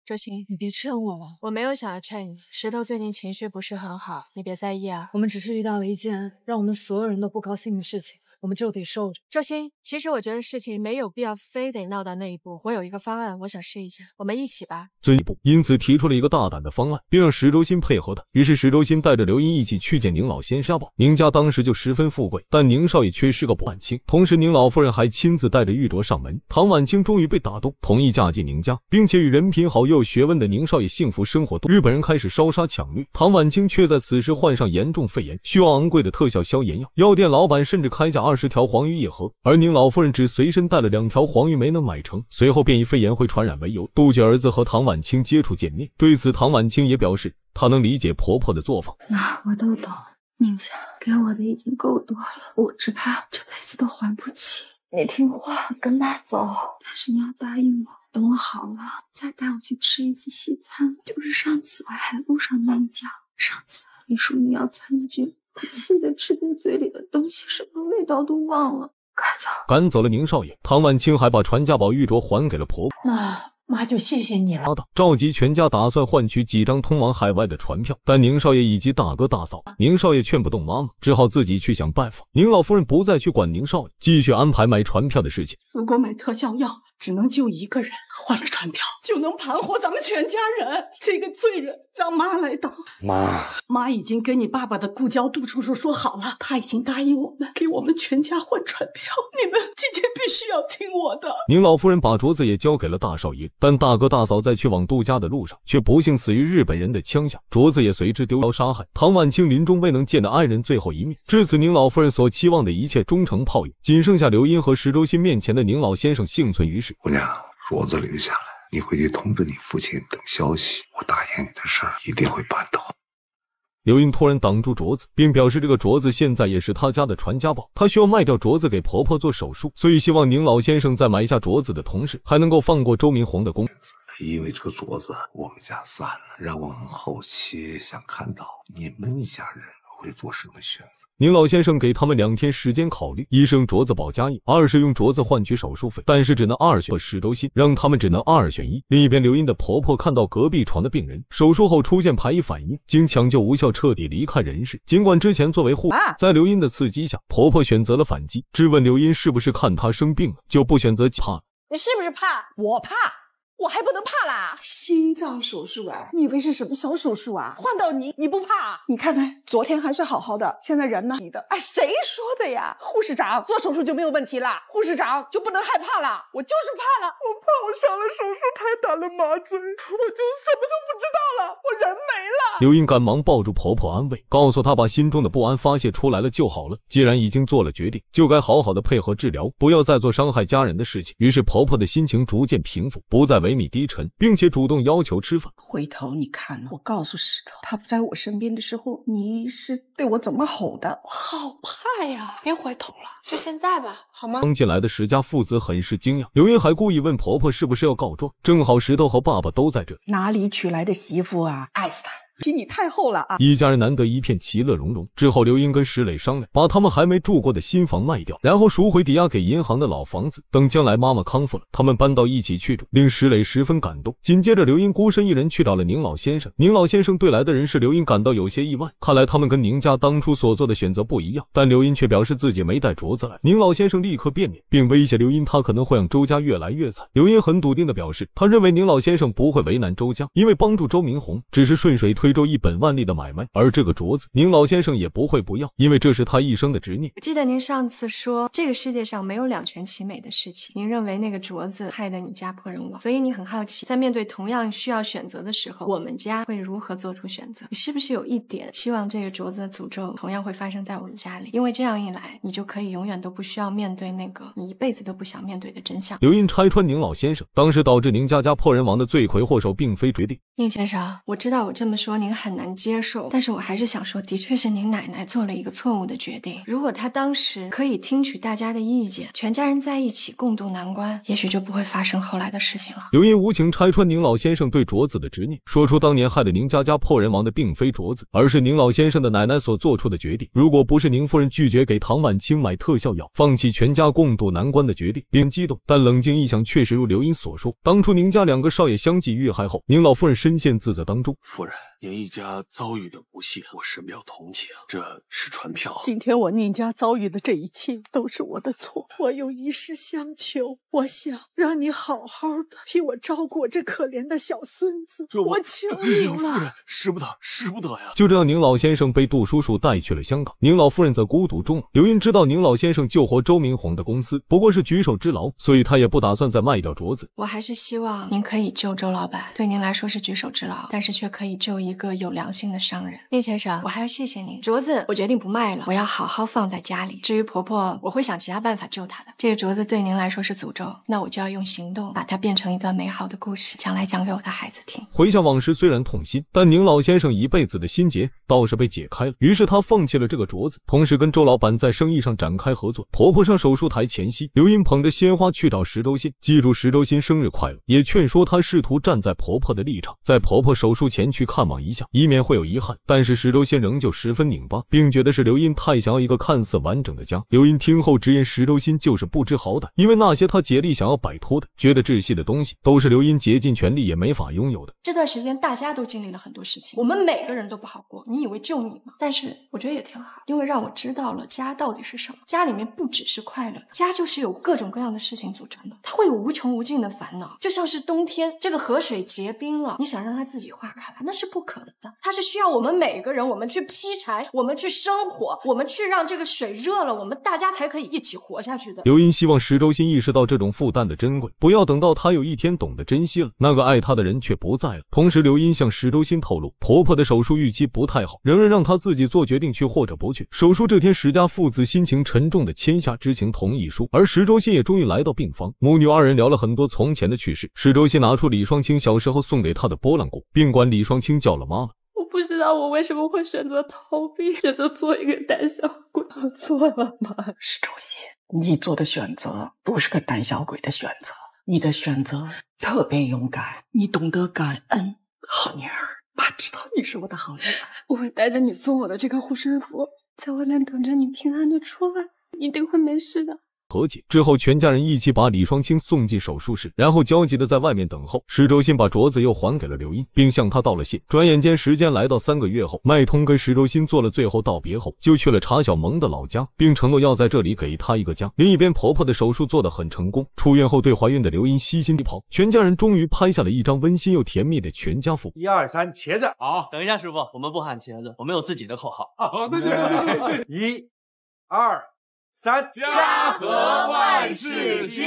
周欣，你别劝我了，我没有想要劝你。石头最近情绪不是很好，你别在意啊。我们只是遇到了一件让我们所有人都不高兴的事情，我们就得受着。周欣，其实我觉得事情没有必要非得闹到那一步。我有一个方案，我想试一下，我们一起吧。这一步，因此提出了一个大胆的方案，并让石周欣配合的。于是石周欣带着刘英一起去见宁老先生吧。宁家当时就十分富贵，但宁少爷却是个不晚清。同时，宁老夫人还亲自带着玉镯上门。唐晚清终于被打动，同意嫁进宁家，并且与人品好又有学问的宁少爷幸福生活。日本人开始烧杀抢掠，唐晚清却在此时患上严重肺炎，需要昂贵的特效消炎药。药店老板甚至开价20条黄鱼一盒，而宁老夫人只随身带了2条黄鱼，没能买成。随后便以肺炎会传染为由，杜绝儿子和唐晚清接触见面。对此，唐晚清也表示她能理解婆婆的做法。妈，我都懂，宁家给我的已经够多了，我只怕这辈子都还不起。你听话，跟妈走，但是你要答应我。 等我好了，再带我去吃一次西餐。就是上次我还路上乱讲，上次你说你要参军，我气得吃进嘴里的东西什么味道都忘了。快走！赶走了宁少爷，唐婉清还把传家宝玉镯还给了婆婆。那妈就谢谢你了。召集全家打算换取几张通往海外的船票，但宁少爷以及大哥大嫂，宁少爷劝不动妈妈，只好自己去想办法。宁老夫人不再去管宁少爷，继续安排买船票的事情。如果买特效药。 只能救一个人，换了船票就能盘活咱们全家人。这个罪人让妈来当。妈已经跟你爸爸的故交杜叔叔说好了，他已经答应我们给我们全家换船票。你们今天必须要听我的。宁老夫人把镯子也交给了大少爷，但大哥大嫂在去往杜家的路上却不幸死于日本人的枪下，镯子也随之丢刀杀害。唐婉清临终未能见到爱人最后一面，至此宁老夫人所期望的一切终成泡影，仅剩下刘音和石周欣面前的宁老先生幸存于世。 姑娘，镯子留下来，你回去通知你父亲等消息。我答应你的事儿一定会办到。刘英突然挡住镯子，并表示这个镯子现在也是他家的传家宝，他需要卖掉镯子给婆婆做手术，所以希望宁老先生在买下镯子的同时，还能够放过周明红的工。 因为这个镯子我们家散了，让我们后期想看到你们一家人。 会做什么选择？宁老先生给他们2天时间考虑：一是用镯子保家业，二是用镯子换取手术费。但是只能2选，和石周欣让他们只能2选1。另一边，刘英的婆婆看到隔壁床的病人手术后出现排异反应，经抢救无效，彻底离开人世。尽管之前作为护士，在刘英的刺激下，婆婆选择了反击，质问刘英是不是看她生病了就不选择怕？你是不是怕？我怕。 我还不能怕啦！心脏手术啊，你以为是什么小手术啊？换到你，你不怕？你看看，昨天还是好好的，现在人呢？你的哎，谁说的呀？护士长做手术就没有问题啦，护士长就不能害怕啦。我就是怕了，我怕我上了手术台打了麻醉，我就什么都不知道了，我人没了。刘英赶忙抱住婆婆安慰，告诉她把心中的不安发泄出来了就好了。既然已经做了决定，就该好好的配合治疗，不要再做伤害家人的事情。于是婆婆的心情逐渐平复，不再。 萎靡低沉，并且主动要求吃饭。回头你看，我告诉石头，他不在我身边的时候，你是对我怎么吼的？我好怕呀！别回头了，就现在吧，好吗？刚进来的石家父子很是惊讶，刘英还故意问婆婆是不是要告状。正好石头和爸爸都在这。哪里娶来的媳妇啊？爱死他！皮你太厚了啊！一家人难得一片其乐融融。之后，刘英跟石磊商量，把他们还没住过的新房卖掉，然后赎回抵押给银行的老房子。等将来妈妈康复了，他们搬到一起去住，令石磊十分感动。紧接着，刘英孤身一人去找了宁老先生。宁老先生对来的人是刘英感到有些意外，看来他们跟宁家当初所做的选择不一样。但刘英却表示自己没带镯子来。宁老先生立刻变脸，并威胁刘英，他可能会让周家越来越惨。刘英很笃定的表示，他认为宁老先生不会为难周家，因为帮助周明红只是顺水推舟一本万利的买卖，而这个镯子宁老先生也不会不要，因为这是他一生的执念。我记得您上次说这个世界上没有两全其美的事情，您认为那个镯子害得你家破人亡，所以你很好奇，在面对同样需要选择的时候，我们家会如何做出选择？你是不是有一点希望这个镯子的诅咒同样会发生在我们家里？因为这样一来，你就可以永远都不需要面对那个你一辈子都不想面对的真相。刘英拆穿宁老先生，当时导致宁家破人亡的罪魁祸首并非绝地。宁先生，我知道我这么说您很难接受，但是我还是想说，的确是您奶奶做了一个错误的决定。如果她当时可以听取大家的意见，全家人在一起共度难关，也许就不会发生后来的事情了。刘英无情拆穿宁老先生对镯子的执念，说出当年害得宁家破人亡的并非镯子，而是宁老先生的奶奶所做出的决定。如果不是宁夫人拒绝给唐婉清买特效药，放弃全家共度难关的决定，并激动，但冷静一想，确实如刘英所说，当初宁家两个少爷相继遇害后，宁老夫人深陷自责当中。夫人，您一家遭遇的不幸，我深表同情，这是传票。今天我宁家遭遇的这一切都是我的错，我有一事相求，我想让你好好的替我照顾我这可怜的小孙子，我求你了。夫人，使不得呀！就这样，宁老先生被杜叔叔带去了香港，宁老夫人在孤独中。刘英知道宁老先生救活周明红的公司不过是举手之劳，所以他也不打算再卖掉镯子。我还是希望您可以救周老板，对您来说是举手之劳，但是却可以救一个有良心的商人。宁先生，我还要谢谢您，镯子我决定不卖了，我要好好放在家里。至于婆婆，我会想其他办法救她的。这个镯子对您来说是诅咒，那我就要用行动把它变成一段美好的故事，将来讲给我的孩子听。回想往事虽然痛心，但宁老先生一辈子的心结倒是被解开了，于是他放弃了这个镯子，同时跟周老板在生意上展开合作。婆婆上手术台前夕，刘英捧着鲜花去找石周新，记住石周新生日快乐，也劝说他试图站在婆婆的立场，在婆婆手术前去看望一下，以免会有遗憾。但是石周新仍旧十分拧巴，并觉得是刘英太想要一个看似完整的家。刘英听后直言石周新就是不知好歹，因为那些他竭力想要摆脱的、觉得窒息的东西，都是刘英竭尽全力也没法拥有的。这段时间大家都经历了很多事情，我们每个人都不好过，你以为就你吗？但是我觉得也挺好，因为让我知道了家到底是什么。家里面不只是快乐，家就是有各种各样的事情组成的，它会有无穷无尽的烦恼。就像是冬天这个河水结冰了，你想让它自己化开来，那是不可能的，它是需要我们每个人，我们去劈柴，我们去生火，我们去让这个水热了，我们大家才可以一起活下去的。刘英希望石周新意识到这种负担的珍贵，不要等到他有一天懂得珍惜了，那个爱他的人却不在了。同时刘英向石周新透露，婆婆的手术预期不太好，仍然让她自己做决定，去或者不去。手术这天，石家父子心情沉重的签下知情同意书，而石周新也终于来到病房，母女二人聊了很多从前的趣事。石周新拿出李双清小时候送给他的拨浪鼓，并管李双清叫了妈妈。我不知道我为什么会选择逃避，选择做一个胆小鬼，我错了吗？石周新，你做的选择不是个胆小鬼的选择，你的选择特别勇敢，你懂得感恩。好女儿，爸知道你是我的好女儿，我会带着你送我的这个护身符，在外面等着你平安的出来，一定会没事的。和解之后，全家人一起把李双清送进手术室，然后焦急的在外面等候。石周新把镯子又还给了刘英，并向他道了谢。转眼间时间来到3个月后，麦通跟石周新做了最后道别后，就去了查小萌的老家，并承诺要在这里给他一个家。另一边，婆婆的手术做得很成功，出院后对怀孕的刘英悉心地跑，全家人终于拍下了一张温馨又甜蜜的全家福。1、2、3，茄子！好，等一下，师傅，我们不喊茄子，我们有自己的口号。啊，对，1、2、3，家和万事兴。